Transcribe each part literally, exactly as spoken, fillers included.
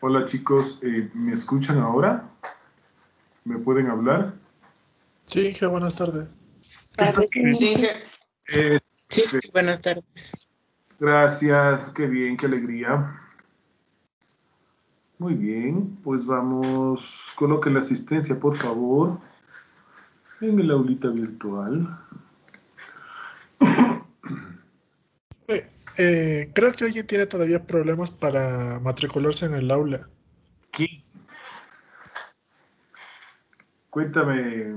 Hola chicos, eh, ¿me escuchan ahora? ¿Me pueden hablar? Sí, hija, buenas tardes. Sí, eh, sí buenas tardes. Gracias, qué bien, qué alegría. Muy bien, pues vamos, coloque la asistencia, por favor, en el aulita virtual. Eh, eh, creo que alguien tiene todavía problemas para matricularse en el aula. ¿Qué? Cuéntame,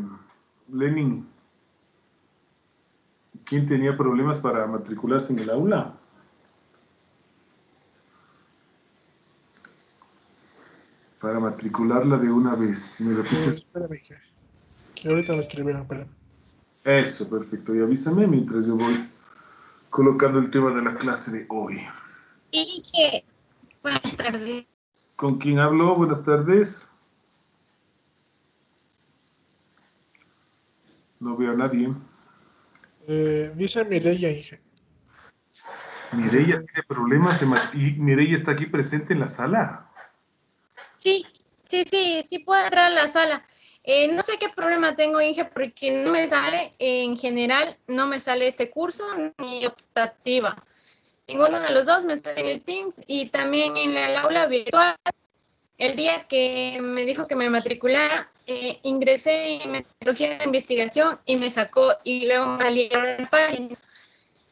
Lenin, ¿quién tenía problemas para matricularse en el aula? Para matricularla de una vez, si me repites. Espérame, hija. Que ahorita lo escribieron, espérame. Eso, perfecto. Y avísame mientras yo voy colocando el tema de la clase de hoy. Y que, buenas tardes. ¿Con quién hablo? Buenas tardes. No veo a nadie. Eh, dice Mireya, hija. Mireya tiene problemas de mat- y Mireya está aquí presente en la sala. Sí, sí, sí, sí puedo entrar a la sala. Eh, no sé qué problema tengo, Inge, porque no me sale, en general, no me sale este curso ni optativa. Ninguno de los dos me sale en el Teams y también en el aula virtual. El día que me dijo que me matriculara, eh, ingresé en metodología de investigación y me sacó y luego me salieron la página.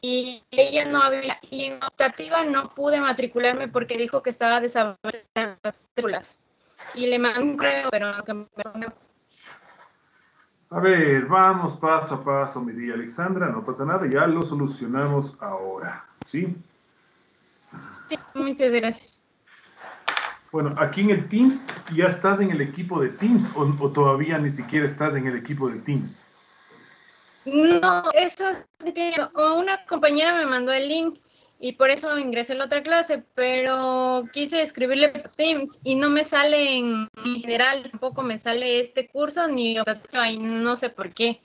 Y ella no había, y en optativa no pude matricularme porque dijo que estaba desabastecida las matrículas. Y le mandé un correo, pero no que me... A ver, vamos paso a paso, Mireya Alexandra, no pasa nada, ya lo solucionamos ahora, ¿sí? Sí, muchas gracias. Bueno, aquí en el Teams, ¿ya estás en el equipo de Teams o, o todavía ni siquiera estás en el equipo de Teams? No, eso es, una compañera me mandó el link y por eso ingresé a la otra clase, pero quise escribirle por Teams y no me sale en, en general, tampoco me sale este curso ni optativa y no sé por qué.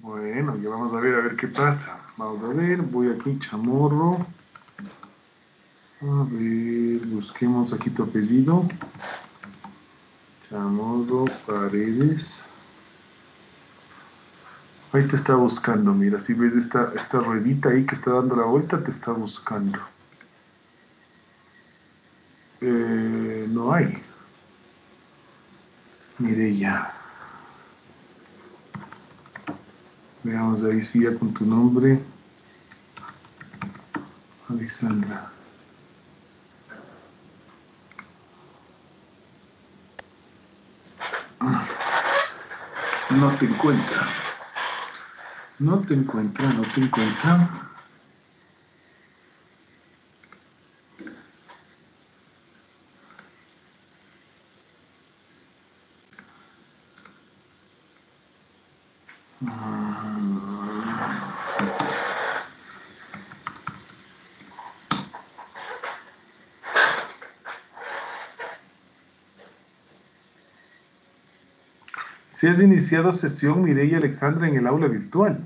Bueno, ya vamos a ver, a ver qué pasa. Vamos a ver, voy aquí, Chamorro. A ver, busquemos aquí tu apellido. Chamorro Paredes. Ahí te está buscando, mira, si ves esta, esta ruedita ahí que está dando la vuelta, te está buscando. Eh, no hay. Mireya. Veamos ahí si ya con tu nombre. Alexandra. No te encuentra. No te encuentra, no te encuentra. Si has iniciado sesión, Mireya Alexandra, en el aula virtual.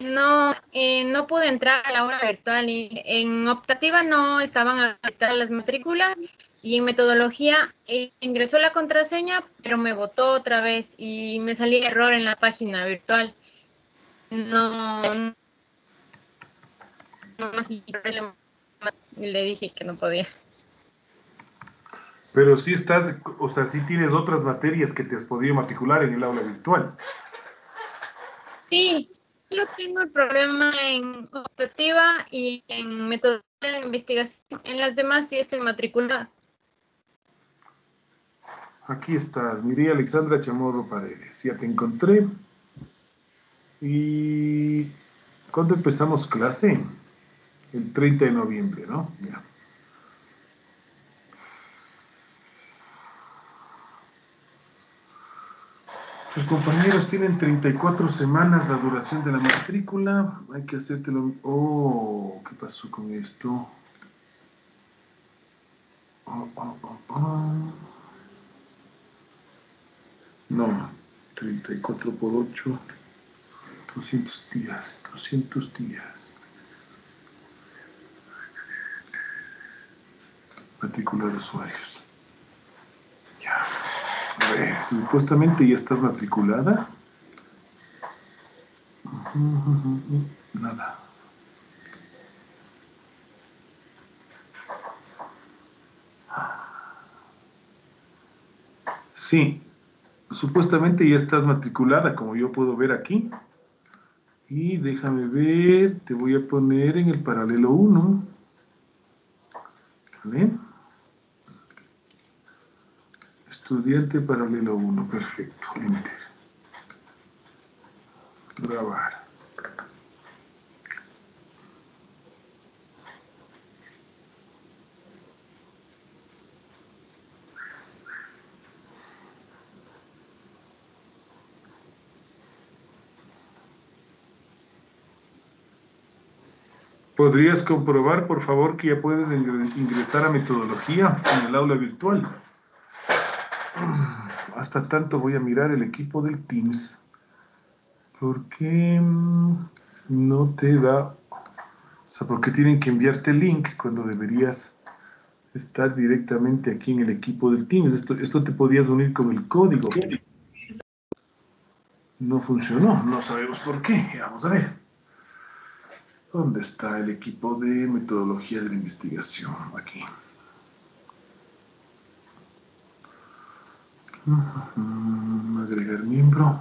No, eh, no pude entrar a la aula virtual. En optativa no estaban habilitadas las matrículas. Y en metodología eh, ingresó la contraseña, pero me botó otra vez y me salía error en la página virtual. No, no, no le dije que no podía. Pero sí estás, o sea, sí tienes otras materias que te has podido matricular en el aula virtual. Sí, solo tengo el problema en optativa y en metodología de investigación. En las demás sí estoy matriculada. Aquí estás, Mireya Alexandra Chamorro Paredes. Ya te encontré. ¿Y cuándo empezamos clase? El treinta de noviembre, ¿no? Ya. Tus compañeros tienen treinta y cuatro semanas la duración de la matrícula. Hay que hacértelo... Oh, ¿qué pasó con esto? Oh, oh, oh, oh. Ah, no, treinta y cuatro por ocho, doscientos días, doscientos días. Matricular usuarios. Ya. Pues, supuestamente ya estás matriculada. Uh-huh, uh-huh, uh-huh. Nada. Sí, supuestamente ya estás matriculada, como yo puedo ver aquí. Y déjame ver, te voy a poner en el paralelo uno. ¿Vale? Estudiante paralelo uno, perfecto. Enter. Grabar. ¿Podrías comprobar, por favor, que ya puedes ingresar a metodología en el aula virtual? Hasta tanto voy a mirar el equipo del Teams. ¿Por qué no te da? O sea, ¿por qué tienen que enviarte el link cuando deberías estar directamente aquí en el equipo del Teams? Esto, esto te podías unir con el código. No funcionó, no sabemos por qué. Vamos a ver. ¿Dónde está el equipo de metodología de la investigación? Aquí. Agregar miembro.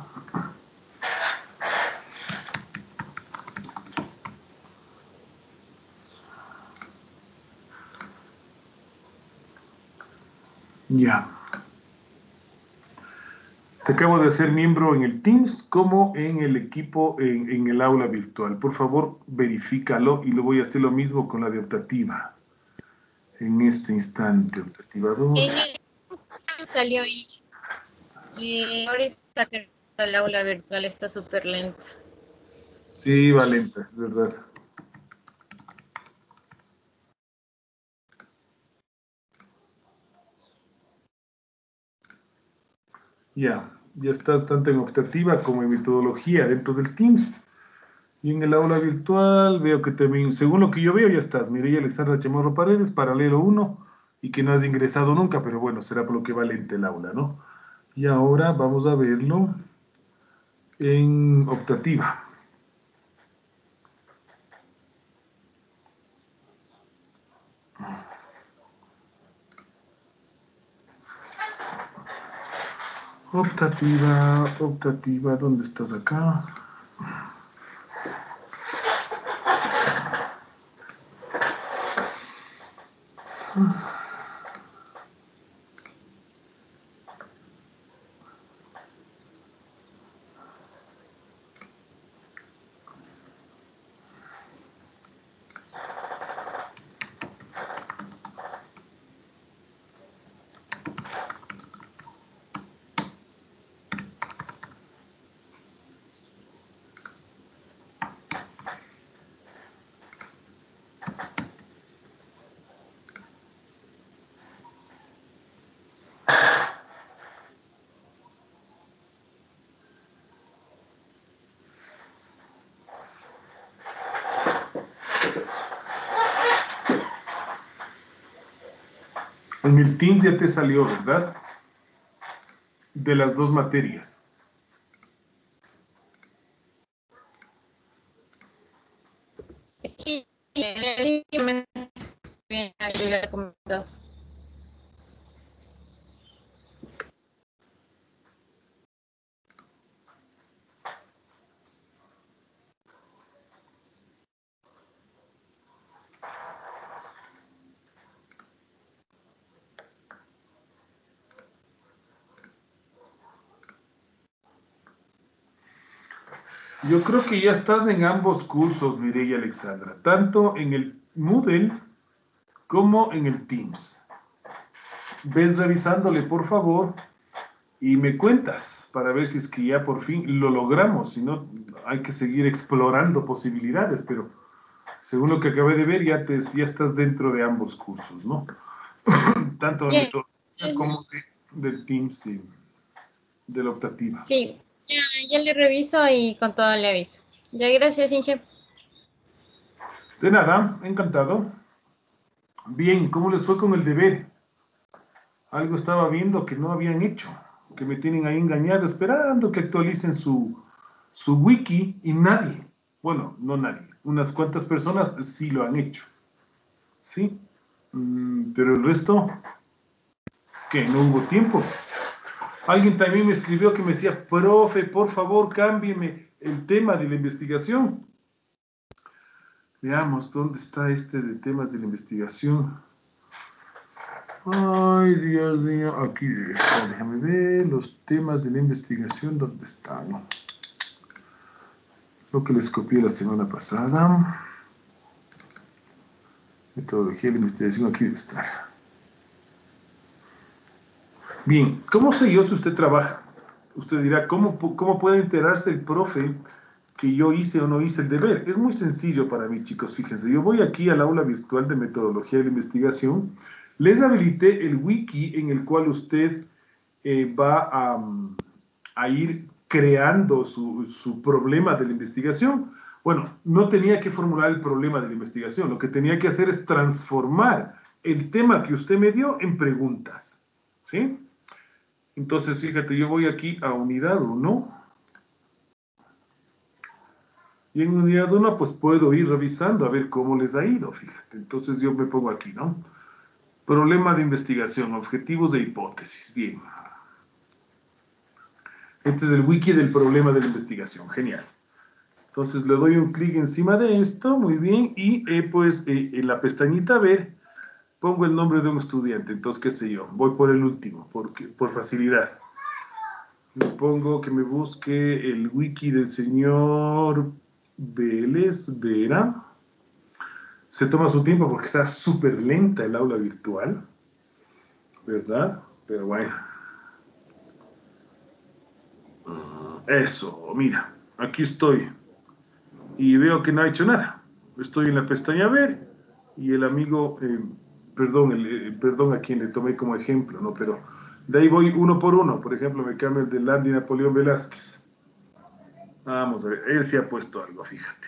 Ya. Te acabo de ser miembro en el Teams como en el equipo, en, en el aula virtual. Por favor, verifícalo y lo voy a hacer lo mismo con la de optativa. En este instante, optativa dos. Salió ahí. Y ahorita que el aula virtual está súper lenta. Sí, va lenta, es verdad. Ya, ya estás tanto en optativa como en metodología dentro del Teams. Y en el aula virtual veo que también, según lo que yo veo, ya estás. Mireya Alexandra Chamorro Paredes, paralelo uno, y que no has ingresado nunca, pero bueno, será por lo que va lenta el aula, ¿no? Y ahora vamos a verlo en optativa. Optativa, optativa, ¿dónde estás acá? En el Teams ya te salió, ¿verdad? De las dos materias. Sí, me había comentado. Yo creo que ya estás en ambos cursos, Mireya Alexandra, tanto en el Moodle como en el Teams. Ves revisándole, por favor, y me cuentas para ver si es que ya por fin lo logramos. Si no, hay que seguir explorando posibilidades, pero según lo que acabé de ver, ya, te, ya estás dentro de ambos cursos, ¿no? Tanto en ¿Cómo que del Team Steve? De la optativa. Sí, ya, ya le reviso y con todo le aviso. Ya, gracias, Inge. De nada, encantado. Bien, ¿cómo les fue con el deber? Algo estaba viendo que no habían hecho, que me tienen ahí engañado, esperando que actualicen su, su wiki, y nadie, bueno, no nadie, unas cuantas personas sí lo han hecho, ¿sí? Pero el resto, que no hubo tiempo. Alguien también me escribió que me decía, profe, por favor, cámbieme el tema de la investigación. Veamos, ¿dónde está este de temas de la investigación? Ay, Dios mío, aquí está, déjame ver los temas de la investigación, ¿dónde están? Lo que les copié la semana pasada. Metodología de la investigación, aquí debe estar. Bien, ¿cómo sé yo si usted trabaja? Usted dirá, ¿cómo, cómo puede enterarse el profe que yo hice o no hice el deber? Es muy sencillo para mí, chicos, fíjense. Yo voy aquí al aula virtual de metodología de la investigación. Les habilité el wiki en el cual usted eh, va a, a ir creando su, su problema de la investigación. Bueno, no tenía que formular el problema de la investigación. Lo que tenía que hacer es transformar el tema que usted me dio en preguntas, ¿sí? Entonces, fíjate, yo voy aquí a unidad uno. Y en unidad uno, pues, puedo ir revisando a ver cómo les ha ido, fíjate. Entonces, yo me pongo aquí, ¿no? Problema de investigación, objetivos de hipótesis. Bien. Este es el wiki del problema de la investigación. Genial. Entonces le doy un clic encima de esto. Muy bien. Y eh, pues eh, en la pestañita ver, pongo el nombre de un estudiante. Entonces, qué sé yo. Voy por el último, porque, por facilidad. Le pongo que me busque el wiki del señor Vélez Vera. Se toma su tiempo porque está súper lenta el aula virtual, ¿verdad? Pero bueno. Eso, mira, aquí estoy. Y veo que no ha hecho nada. Estoy en la pestaña Ver y el amigo, eh, perdón, el, eh, perdón a quien le tomé como ejemplo, ¿no? Pero de ahí voy uno por uno. Por ejemplo, me cambio el de Landy Napoleón Velázquez. Vamos a ver, él sí ha puesto algo, fíjate.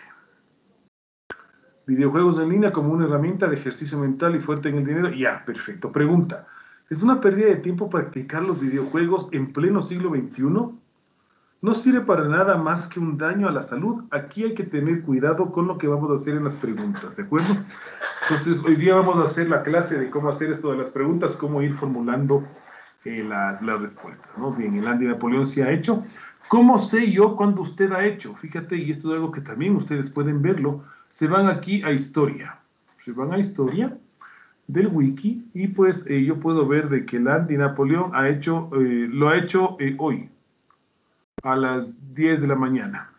Videojuegos en línea como una herramienta de ejercicio mental y fuerte en el dinero. Ya, perfecto. Pregunta. ¿Es una pérdida de tiempo practicar los videojuegos en pleno siglo veintiuno? No sirve para nada más que un daño a la salud. Aquí hay que tener cuidado con lo que vamos a hacer en las preguntas, ¿de acuerdo? Entonces, hoy día vamos a hacer la clase de cómo hacer esto de las preguntas, cómo ir formulando eh, las, las respuestas, ¿no? Bien, el Andy Napoleón sí ha hecho. ¿Cómo sé yo cuándo usted ha hecho? Fíjate, y esto es algo que también ustedes pueden verlo. Se van aquí a Historia. Se van a Historia del Wiki y pues eh, yo puedo ver de que Landy Napoleón ha hecho, eh, lo ha hecho eh, hoy a las diez de la mañana.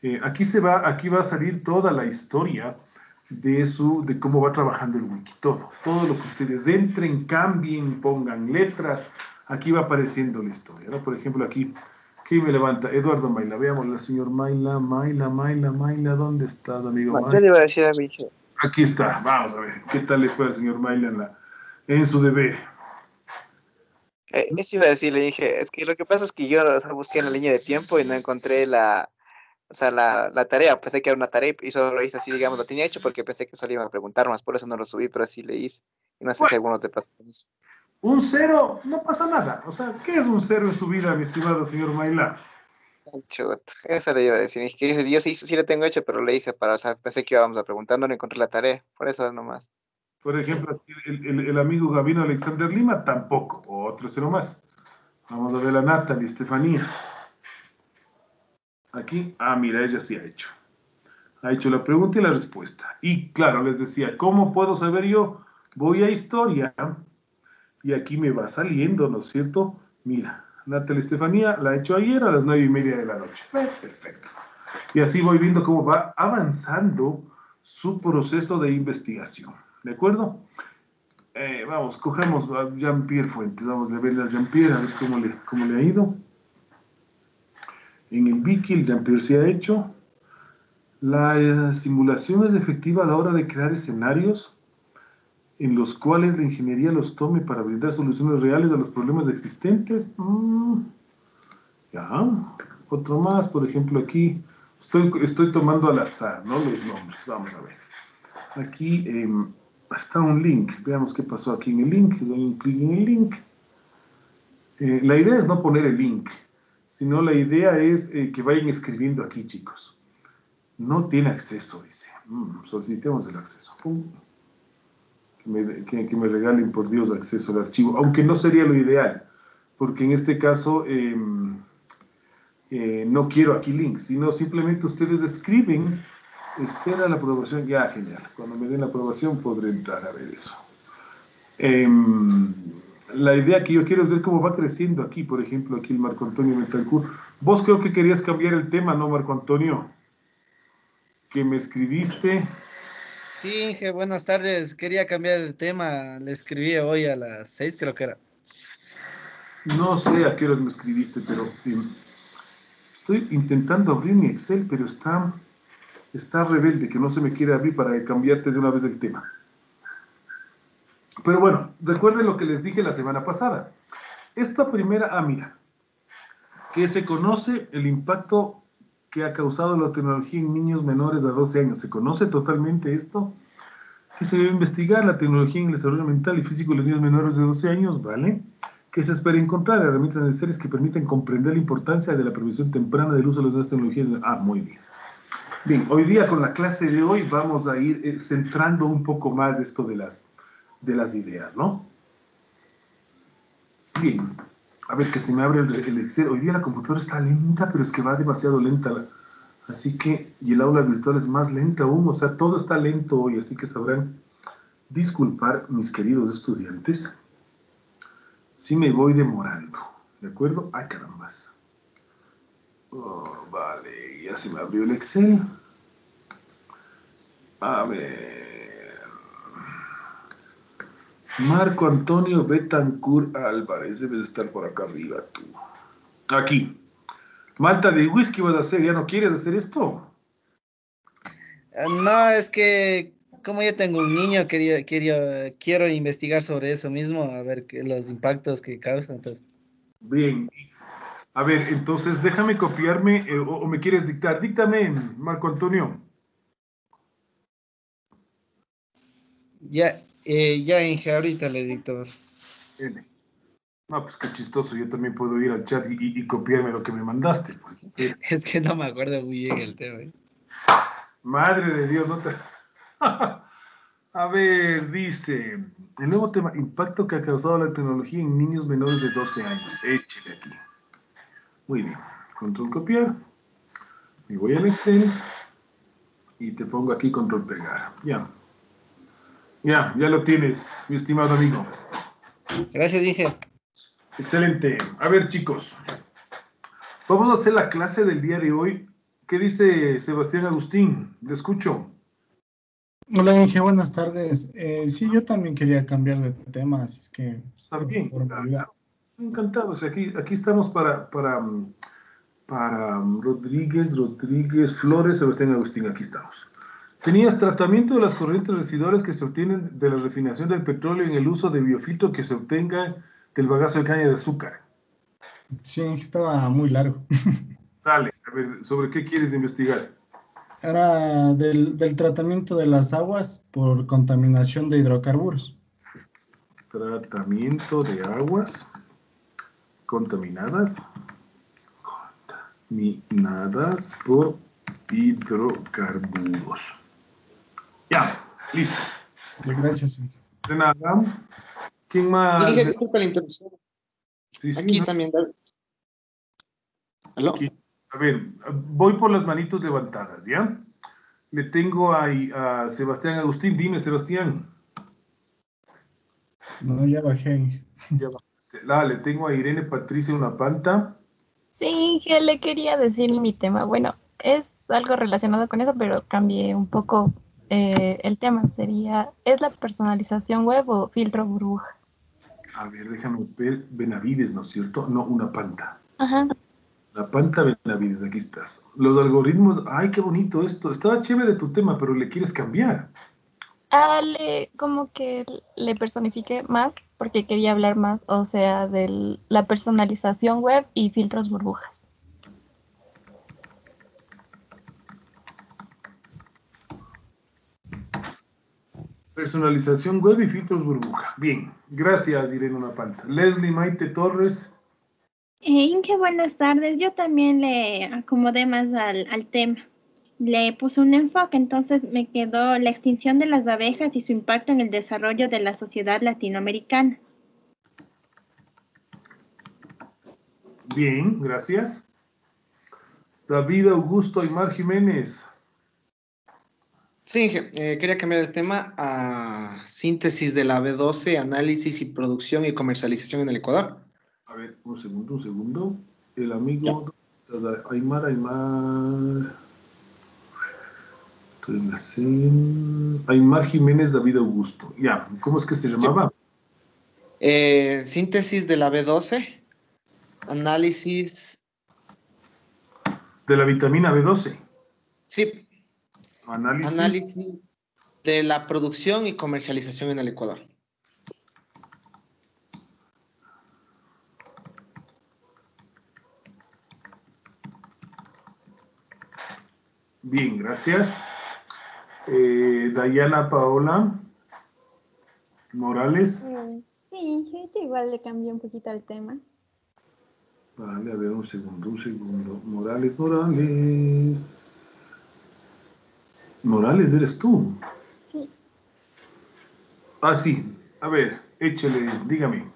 Eh, aquí, se va, aquí va a salir toda la historia de, su, de cómo va trabajando el Wiki. Todo, todo lo que ustedes entren, cambien, pongan letras. Aquí va apareciendo la historia, ¿no? Por ejemplo, aquí... ¿Quién me levanta? Eduardo Maila. Veamos, la señor Maila, Maila, Maila, Maila. ¿Dónde está, amigo Maila? ¿Qué le iba a decir a mi hijo? Aquí está. Vamos a ver. ¿Qué tal le fue al señor Maila en, la, en su deber? Eh, eso iba a decir, le dije. Es que lo que pasa es que yo, o sea, busqué en la línea de tiempo y no encontré la, o sea, la, la tarea. Pensé que era una tarea y solo lo hice así, digamos, lo tenía hecho porque pensé que solo iba a preguntar más. Por eso no lo subí, pero así le hice. Y no sé bueno. Si alguno te pasó eso. Un cero, no pasa nada. O sea, ¿qué es un cero en su vida, mi estimado señor Maila? Chut, eso le iba a decir. Es que yo sí, sí lo tengo hecho, pero le hice para... O sea, pensé que íbamos a preguntar, no encontré la tarea. Por eso nomás. Por ejemplo, el, el, el amigo Gabino Alexander Lima, tampoco. Otro cero más. Vamos a ver a Natali Estefanía. Aquí, ah, mira, ella sí ha hecho. Ha hecho la pregunta y la respuesta. Y claro, les decía, ¿cómo puedo saber yo? Voy a Historia... Y aquí me va saliendo, ¿no es cierto? Mira, Natali Estefanía la he hecho ayer a las nueve y media de la noche. Perfecto. Y así voy viendo cómo va avanzando su proceso de investigación. ¿De acuerdo? Eh, vamos, cojamos a Jean-Pierre Fuentes. Vamos a verle a Jean-Pierre, a ver cómo le, cómo le ha ido. En el Wiki, el Jean-Pierre se ha hecho. La eh, simulación es efectiva a la hora de crear escenarios. en los cuales la ingeniería los tome para brindar soluciones reales a los problemas existentes. Mm. Ya, otro más, por ejemplo, aquí estoy, estoy tomando al azar, ¿no?, los nombres. Vamos a ver. Aquí eh, está un link. Veamos qué pasó aquí en el link. Doy un clic en el link. Eh, la idea es no poner el link, sino la idea es eh, que vayan escribiendo aquí, chicos. No tiene acceso, dice. Mm, solicitemos el acceso. Pum. Que me, que, que me regalen, por Dios, acceso al archivo, aunque no sería lo ideal, porque en este caso eh, eh, no quiero aquí links, sino simplemente ustedes escriben, espera la aprobación, ya, genial, cuando me den la aprobación podré entrar a ver eso. Eh, la idea que yo quiero es ver cómo va creciendo aquí, por ejemplo, aquí el Marco Antonio Betancur. Vos creo que querías cambiar el tema, ¿no, Marco Antonio? Que me escribiste... Sí, Inge, buenas tardes. Quería cambiar el tema. Le escribí hoy a las seis, creo que era. No sé a qué horas me escribiste, pero eh, estoy intentando abrir mi Excel, pero está, está rebelde, que no se me quiere abrir para cambiarte de una vez el tema. Pero bueno, recuerden lo que les dije la semana pasada. Esta primera, ah, mira, que se conoce el impacto que ha causado la tecnología en niños menores a doce años. ¿Se conoce totalmente esto? Que se debe investigar la tecnología en el desarrollo mental y físico de los niños menores de doce años, ¿vale? Que se espera encontrar herramientas necesarias que permitan comprender la importancia de la prevención temprana del uso de las nuevas tecnologías. Ah, muy bien. Bien, hoy día con la clase de hoy vamos a ir eh, centrando un poco más esto de las, de las ideas, ¿no? Bien. A ver, que se me abre el, el Excel. Hoy día la computadora está lenta, pero es que va demasiado lenta. Así que, y el aula virtual es más lenta aún. O sea, todo está lento hoy, así que sabrán disculpar, mis queridos estudiantes, si me voy demorando. ¿De acuerdo? ¡Ay, carambas! Oh, vale, ya se me abrió el Excel. A ver... Marco Antonio Betancur Álvarez, debes estar por acá arriba tú. Aquí. Malta de whisky vas a hacer, ¿ya no quieres hacer esto? No, es que como yo tengo un niño, quería, quería, quiero investigar sobre eso mismo, a ver qué, los impactos que causan. Entonces. Bien. A ver, entonces déjame copiarme eh, o, o me quieres dictar. Díctame, Marco Antonio. Ya. Yeah. Eh, ya, Inge, ahorita le dicto. No, pues qué chistoso, yo también puedo ir al chat y, y, y copiarme lo que me mandaste. Pues. Es que no me acuerdo muy bien el tema. ¿Eh? Madre de Dios, no te... A ver, dice, el nuevo tema, impacto que ha causado la tecnología en niños menores de doce años. Échale aquí. Muy bien, control copiar, me voy al Excel y te pongo aquí control pegar. Ya. Ya, ya lo tienes, mi estimado amigo. Gracias, Inge. Excelente. A ver, chicos, vamos a hacer la clase del día de hoy. ¿Qué dice Sebastián Agustín? Le escucho. Hola, Inge, buenas tardes. Eh, sí, yo también quería cambiar de tema, así es que... Está bien, encantado. O sea, aquí, aquí estamos para, para, para Rodríguez, Rodríguez Flores, Sebastián Agustín, aquí estamos. Tenías tratamiento de las corrientes residuales que se obtienen de la refinación del petróleo en el uso de biofiltro que se obtenga del bagazo de caña de azúcar. Sí, estaba muy largo. Dale, a ver, ¿sobre qué quieres investigar? Era del, del tratamiento de las aguas por contaminación de hidrocarburos. Tratamiento de aguas contaminadas, contaminadas por hidrocarburos. Ya, listo. Gracias. De nada. ¿Quién más? Dije, disculpe la interrupción. Sí, sí, aquí no. También, David. ¿Aló? Aquí. A ver, voy por las manitos levantadas, ¿ya? Le tengo ahí a Sebastián Agustín. Dime, Sebastián. No, ya bajé. Ya bajé. La, le tengo a Irene Patricia Urapanta. Sí, Inge, le quería decir mi tema. Bueno, es algo relacionado con eso, pero cambié un poco. Eh, el tema sería, ¿es la personalización web o filtro burbuja? A ver, déjame ver, Benavides, ¿no es cierto? No, una panta. Ajá. La panta Benavides, aquí estás. Los algoritmos, ay, qué bonito esto. Estaba chévere tu tema, pero le quieres cambiar. Ah, le, como que le personifiqué más porque quería hablar más, o sea, de la personalización web y filtros burbujas. Personalización web y filtros burbuja. Bien, gracias Irene Urapanta. Leslie Maite Torres. Inge, buenas tardes. Yo también le acomodé más al, al tema. Le puse un enfoque, entonces me quedó la extinción de las abejas y su impacto en el desarrollo de la sociedad latinoamericana. Bien, gracias. David Augusto Aymar Jiménez. Sí, eh, quería cambiar el tema a síntesis de la B doce, análisis y producción y comercialización en el Ecuador. A ver, un segundo, un segundo. El amigo Aymar, Aymar... Aymar Jiménez David Augusto. Ya, ¿cómo es que se llamaba? Eh, síntesis de la B doce, análisis... ¿De la vitamina B doce? Sí. Análisis. Análisis de la producción y comercialización en el Ecuador. Bien, gracias. Eh, Dayana Paola Morales. Sí, yo igual le cambié un poquito el tema. Vale, a ver, un segundo, un segundo. Morales, Morales... Morales, ¿eres tú? Sí. Ah, sí. A ver, échale, dígame.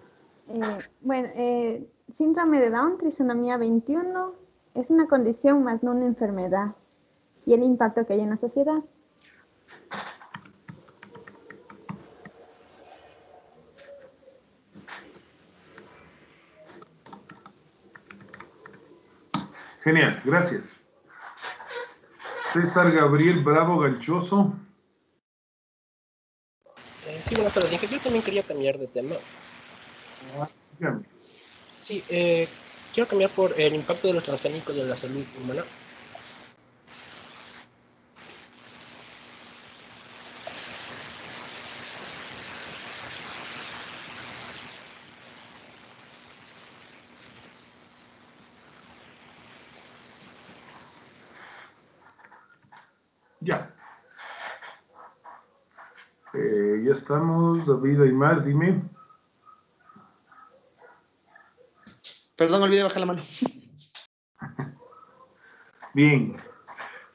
Eh, bueno, eh, síndrome de Down, trisonomía veintiuno, es una condición más no una enfermedad. Y el impacto que hay en la sociedad. Genial, gracias. César Gabriel Bravo Galchoso. Eh, sí, buenas tardes. Yo también quería cambiar de tema. Ah, sí, eh, quiero cambiar por el impacto de los transgénicos en la salud humana. Estamos, David Aymar, dime. Perdón, me olvidé bajar la mano. Bien.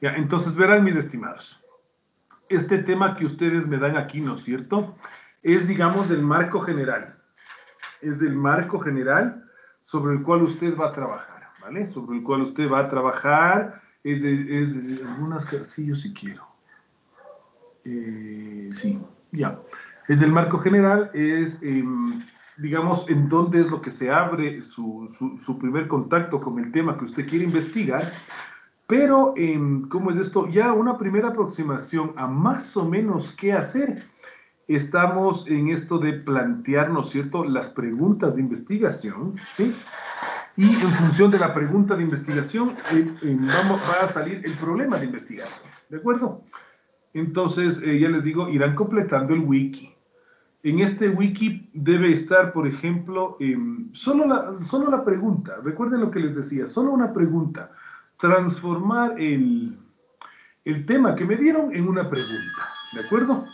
Ya, entonces, verán, mis estimados. Este tema que ustedes me dan aquí, ¿no es cierto? Es, digamos, el marco general. Es el marco general sobre el cual usted va a trabajar, ¿vale? Sobre el cual usted va a trabajar. Es de, es de algunas... Sí, yo sí quiero. Eh, sí. Ya, es el marco general, es, eh, digamos, en dónde es lo que se abre su, su, su primer contacto con el tema que usted quiere investigar, pero, eh, ¿cómo es esto? Ya una primera aproximación a más o menos qué hacer. Estamos en esto de plantear, ¿no es cierto?, las preguntas de investigación, ¿sí? Y en función de la pregunta de investigación, eh, eh, vamos, va a salir el problema de investigación, ¿de acuerdo? Entonces, eh, ya les digo, irán completando el wiki. En este wiki debe estar, por ejemplo, eh, solo, la, solo la pregunta. Recuerden lo que les decía, solo una pregunta. Transformar el, el tema que me dieron en una pregunta, ¿de acuerdo?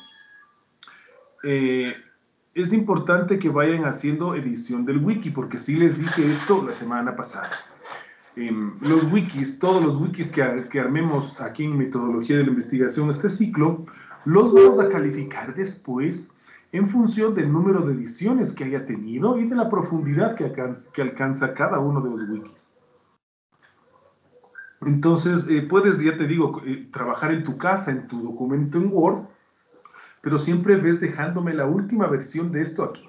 Eh, es importante que vayan haciendo edición del wiki, porque sí les dije esto la semana pasada. Eh, los wikis, todos los wikis que, que armemos aquí en metodología de la investigación este ciclo, los vamos a calificar después en función del número de ediciones que haya tenido y de la profundidad que alcanza, que alcanza cada uno de los wikis. Entonces, eh, puedes, ya te digo, eh, trabajar en tu casa, en tu documento en Word, pero siempre ves dejándome la última versión de esto aquí.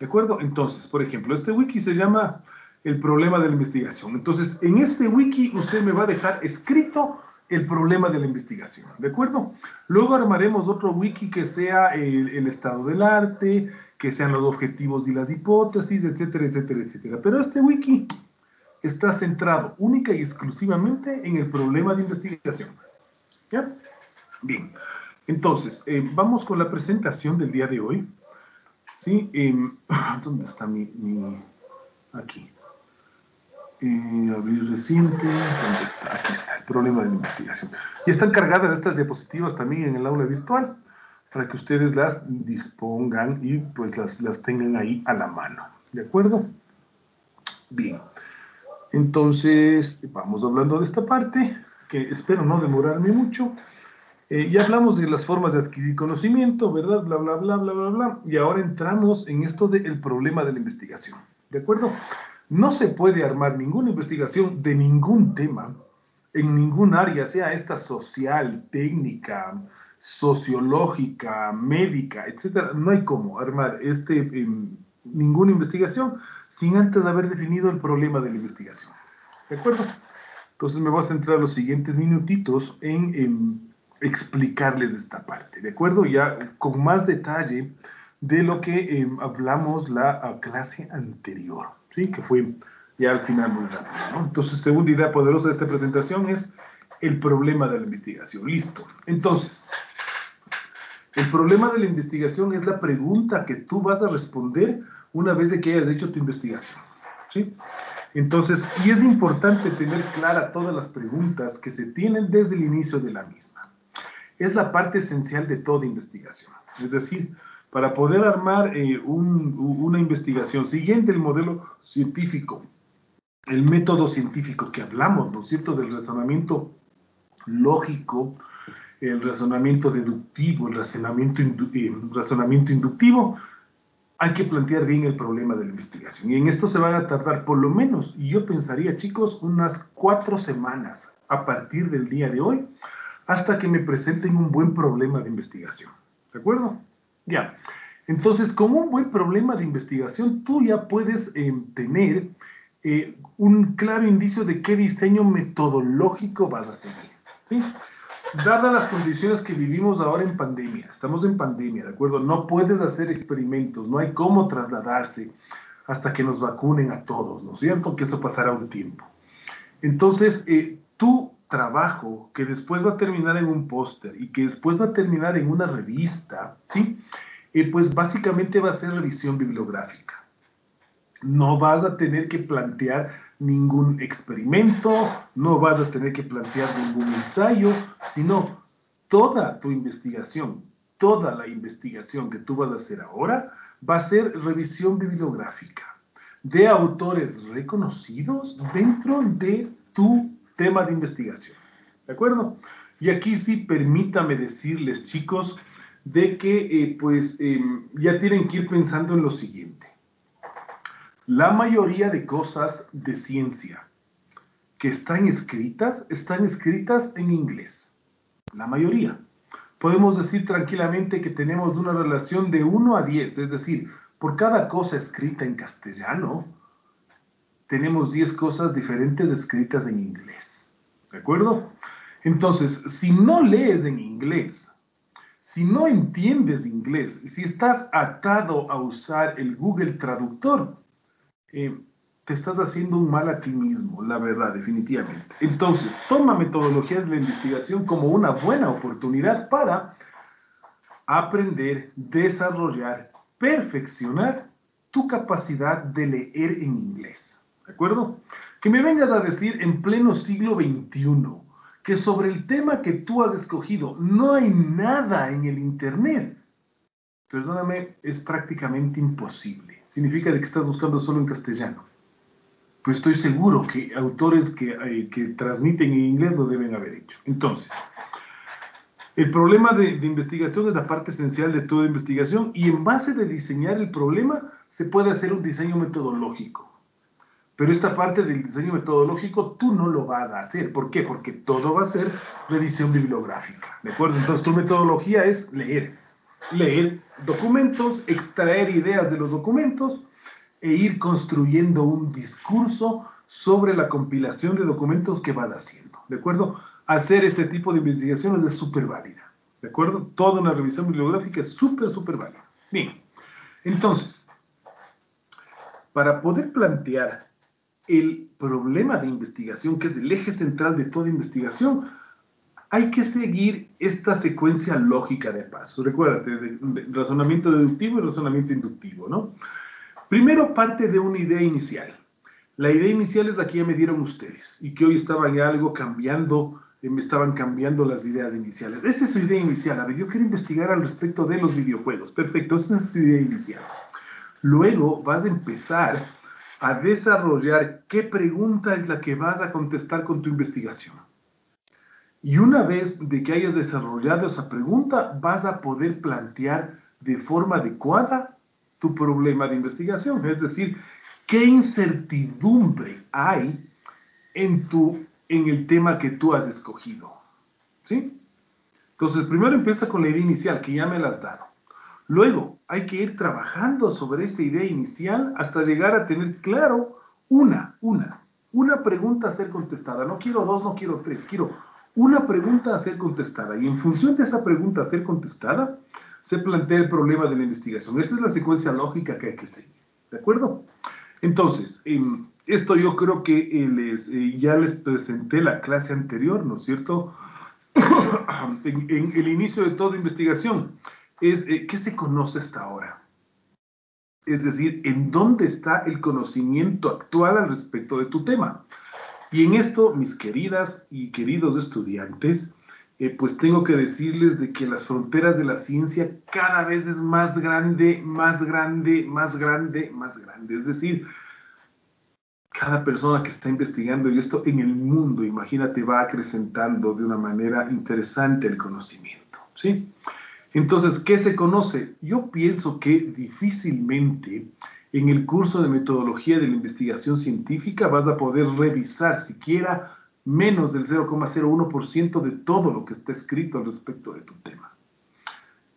¿De acuerdo? Entonces, por ejemplo, este wiki se llama... el problema de la investigación. Entonces, en este wiki usted me va a dejar escrito el problema de la investigación, ¿de acuerdo? Luego armaremos otro wiki que sea el, el estado del arte, que sean los objetivos y las hipótesis, etcétera, etcétera, etcétera. Pero este wiki está centrado única y exclusivamente en el problema de investigación. ¿Ya? Bien. Entonces, eh, vamos con la presentación del día de hoy. ¿Sí? Eh, ¿Dónde está mi...? mi... Aquí. Eh, abrir recientes. ¿Dónde está? Aquí está el problema de la investigación. Y están cargadas estas diapositivas también en el aula virtual, para que ustedes las dispongan y pues las, las tengan ahí a la mano. ¿De acuerdo? Bien. Entonces, vamos hablando de esta parte, que espero no demorarme mucho. Eh, ya hablamos de las formas de adquirir conocimiento, ¿verdad? Bla, bla, bla, bla, bla, bla. Y ahora entramos en esto del problema de la investigación, ¿de acuerdo? No se puede armar ninguna investigación de ningún tema, en ningún área, sea esta social, técnica, sociológica, médica, etcétera. No hay cómo armar este, eh, ninguna investigación sin antes haber definido el problema de la investigación, ¿de acuerdo? Entonces me voy a centrar los siguientes minutitos en... en explicarles esta parte, ¿de acuerdo? Ya con más detalle de lo que eh, hablamos la clase anterior, ¿sí? Que fue ya al final muy rápido, ¿no? Entonces, segunda idea poderosa de esta presentación es el problema de la investigación. Listo. Entonces, el problema de la investigación es la pregunta que tú vas a responder una vez de que hayas hecho tu investigación, ¿sí? Entonces, y es importante tener clara todas las preguntas que se tienen desde el inicio de la misma. Es la parte esencial de toda investigación. Es decir, para poder armar eh, un, una investigación siguiente el modelo científico, el método científico que hablamos, ¿no es cierto?, del razonamiento lógico, el razonamiento deductivo, el razonamiento, indu eh, razonamiento inductivo, hay que plantear bien el problema de la investigación. Y en esto se van a tardar por lo menos, y yo pensaría, chicos, unas cuatro semanas a partir del día de hoy, hasta que me presenten un buen problema de investigación, ¿de acuerdo? Ya, entonces con un buen problema de investigación tú ya puedes eh, tener eh, un claro indicio de qué diseño metodológico vas a seguir, ¿sí? Dadas las condiciones que vivimos ahora en pandemia, estamos en pandemia, ¿de acuerdo? No puedes hacer experimentos, no hay cómo trasladarse hasta que nos vacunen a todos, ¿no es cierto? Que eso pasará un tiempo. Entonces, eh, tú... trabajo que después va a terminar en un póster y que después va a terminar en una revista, ¿sí? Eh, pues básicamente va a ser revisión bibliográfica. No vas a tener que plantear ningún experimento, no vas a tener que plantear ningún ensayo, sino toda tu investigación, toda la investigación que tú vas a hacer ahora va a ser revisión bibliográfica de autores reconocidos dentro de tu tema de investigación, ¿de acuerdo? Y aquí sí, permítame decirles, chicos, de que eh, pues eh, ya tienen que ir pensando en lo siguiente. La mayoría de cosas de ciencia que están escritas, están escritas en inglés. La mayoría. Podemos decir tranquilamente que tenemos una relación de uno a diez, es decir, por cada cosa escrita en castellano, tenemos diez cosas diferentes escritas en inglés, ¿de acuerdo? Entonces, si no lees en inglés, si no entiendes inglés, si estás atado a usar el Google Traductor, eh, te estás haciendo un mal a ti mismo, la verdad, definitivamente. Entonces, toma metodologías de la investigación como una buena oportunidad para aprender, desarrollar, perfeccionar tu capacidad de leer en inglés. ¿De acuerdo? Que me vengas a decir en pleno siglo veintiuno que sobre el tema que tú has escogido no hay nada en el internet. Perdóname, es prácticamente imposible. Significa que estás buscando solo en castellano. Pues estoy seguro que autores que, eh, que transmiten en inglés lo deben haber hecho. Entonces, el problema de, de investigación es la parte esencial de toda investigación y en base de diseñar el problema se puede hacer un diseño metodológico. Pero esta parte del diseño metodológico tú no lo vas a hacer. ¿Por qué? Porque todo va a ser revisión bibliográfica, ¿de acuerdo? Entonces, tu metodología es leer. Leer documentos, extraer ideas de los documentos e ir construyendo un discurso sobre la compilación de documentos que vas haciendo, ¿de acuerdo? Hacer este tipo de investigaciones es súper válida, ¿de acuerdo? Toda una revisión bibliográfica es súper, súper válida. Bien, entonces, para poder plantear el problema de investigación, que es el eje central de toda investigación, hay que seguir esta secuencia lógica de pasos. Recuérdate, de, de, de razonamiento deductivo y razonamiento inductivo, ¿no? Primero parte de una idea inicial. La idea inicial es la que ya me dieron ustedes y que hoy estaban ya algo cambiando, eh, me estaban cambiando las ideas iniciales. Esa es su idea inicial. A ver, yo quiero investigar al respecto de los videojuegos. Perfecto, esa es su idea inicial. Luego vas a empezar a desarrollar qué pregunta es la que vas a contestar con tu investigación. Y una vez de que hayas desarrollado esa pregunta, vas a poder plantear de forma adecuada tu problema de investigación. Es decir, ¿qué incertidumbre hay en, tu, en el tema que tú has escogido? ¿Sí? Entonces, primero empieza con la idea inicial, que ya me la has dado. Luego, hay que ir trabajando sobre esa idea inicial hasta llegar a tener claro una, una, una pregunta a ser contestada. No quiero dos, no quiero tres, quiero... una pregunta a ser contestada, y en función de esa pregunta a ser contestada, se plantea el problema de la investigación. Esa es la secuencia lógica que hay que seguir, ¿de acuerdo? Entonces, eh, esto yo creo que eh, les, eh, ya les presenté la clase anterior, ¿no es cierto? en, en el inicio de toda investigación, es eh, ¿qué se conoce hasta ahora? Es decir, ¿en dónde está el conocimiento actual al respecto de tu tema? Y en esto, mis queridas y queridos estudiantes, eh, pues tengo que decirles de que las fronteras de la ciencia cada vez es más grande, más grande, más grande, más grande. Es decir, cada persona que está investigando y esto en el mundo, imagínate, va acrecentando de una manera interesante el conocimiento, ¿sí? Entonces, ¿qué se conoce? Yo pienso que difícilmente... en el curso de metodología de la investigación científica vas a poder revisar siquiera menos del cero coma cero uno por ciento de todo lo que está escrito al respecto de tu tema.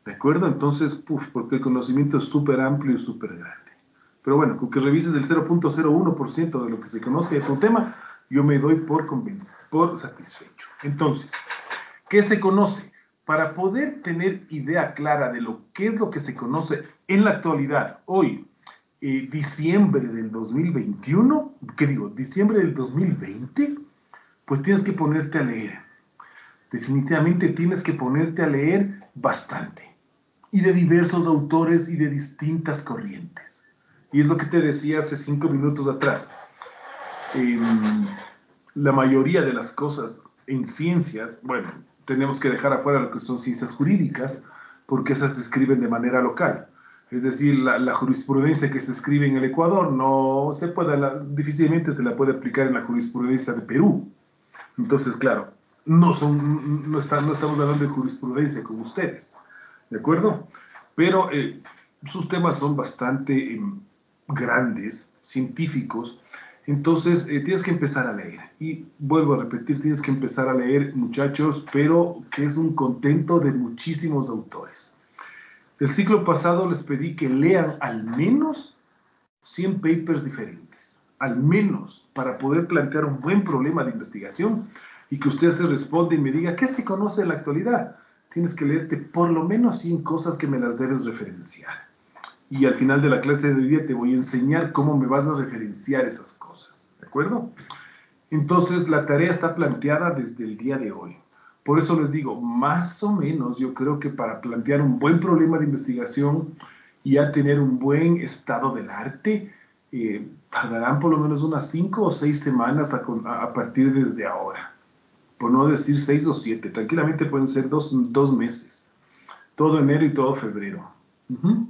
¿De acuerdo? Entonces, puff, porque el conocimiento es súper amplio y súper grande. Pero bueno, con que revises del cero coma cero uno por ciento de lo que se conoce de tu tema, yo me doy por convencido, por satisfecho. Entonces, ¿qué se conoce? Para poder tener idea clara de lo que es lo que se conoce en la actualidad, hoy, Eh, diciembre del dos mil veintiuno, ¿qué digo? Diciembre del dos mil veinte, pues tienes que ponerte a leer. Definitivamente tienes que ponerte a leer bastante. Y de diversos autores y de distintas corrientes. Y es lo que te decía hace cinco minutos atrás. Eh, la mayoría de las cosas en ciencias, bueno, tenemos que dejar afuera lo que son ciencias jurídicas, porque esas se escriben de manera local. Es decir, la, la jurisprudencia que se escribe en el Ecuador no se puede, la, difícilmente se la puede aplicar en la jurisprudencia de Perú. Entonces, claro, no, son, no, está, no estamos hablando de jurisprudencia con ustedes, ¿de acuerdo? Pero eh, sus temas son bastante eh, grandes, científicos, entonces eh, tienes que empezar a leer. Y vuelvo a repetir, tienes que empezar a leer, muchachos, pero que es un contento de muchísimos autores. El ciclo pasado les pedí que lean al menos cien papers diferentes, al menos, para poder plantear un buen problema de investigación y que usted se responda y me diga, ¿qué se conoce en la actualidad? Tienes que leerte por lo menos cien cosas que me las debes referenciar. Y al final de la clase de hoy día te voy a enseñar cómo me vas a referenciar esas cosas, ¿de acuerdo? Entonces, la tarea está planteada desde el día de hoy. Por eso les digo, más o menos, yo creo que para plantear un buen problema de investigación y a tener un buen estado del arte, eh, tardarán por lo menos unas cinco o seis semanas a, a partir desde ahora. Por no decir seis o siete, tranquilamente pueden ser dos, dos meses. Todo enero y todo febrero. Uh-huh.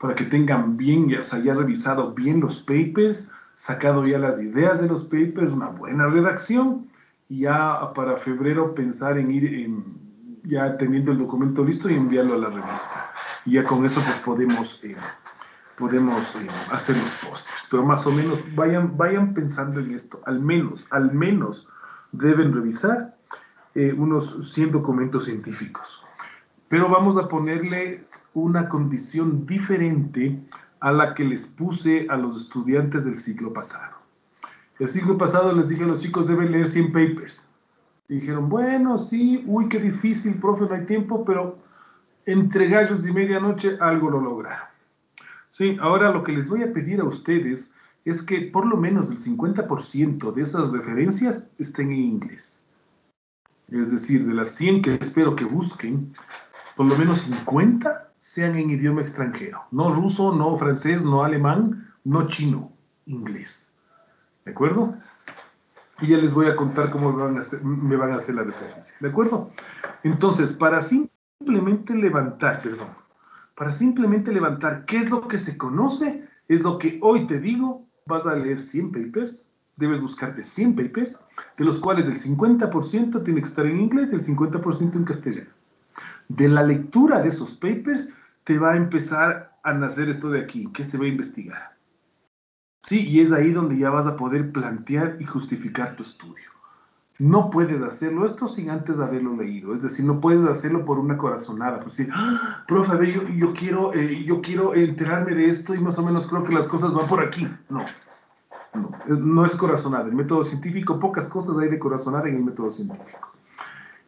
Para que tengan bien, ya, o sea, ya revisado bien los papers, sacado ya las ideas de los papers, una buena redacción. Y ya para febrero pensar en ir en, ya teniendo el documento listo y enviarlo a la revista. Y ya con eso pues podemos, eh, podemos eh, hacer los pósters. Pero más o menos vayan, vayan pensando en esto. Al menos, al menos deben revisar eh, unos cien documentos científicos. Pero vamos a ponerle una condición diferente a la que les puse a los estudiantes del ciclo pasado. El ciclo pasado les dije a los chicos, deben leer cien papers. Y dijeron, bueno, sí, uy, qué difícil, profe, no hay tiempo, pero entre gallos y medianoche algo lo lograron. Sí, ahora lo que les voy a pedir a ustedes es que por lo menos el cincuenta por ciento de esas referencias estén en inglés. Es decir, de las cien que espero que busquen, por lo menos cincuenta sean en idioma extranjero. No ruso, no francés, no alemán, no chino, inglés. ¿De acuerdo? Y ya les voy a contar cómo me van a hacer, me van a hacer la referencia. ¿De acuerdo? Entonces, para simplemente levantar, perdón, para simplemente levantar qué es lo que se conoce, es lo que hoy te digo, vas a leer cien papers, debes buscarte cien papers, de los cuales el cincuenta por ciento tiene que estar en inglés y el cincuenta por ciento en castellano. De la lectura de esos papers te va a empezar a nacer esto de aquí, que se va a investigar. Sí, y es ahí donde ya vas a poder plantear y justificar tu estudio. No puedes hacerlo esto sin antes haberlo leído. Es decir, no puedes hacerlo por una corazonada. Por decir, ¡ah, profe, a ver, yo, yo, quiero, eh, yo quiero enterarme de esto y más o menos creo que las cosas van por aquí. No, no, no es corazonada. El método científico, pocas cosas hay de corazonada en el método científico.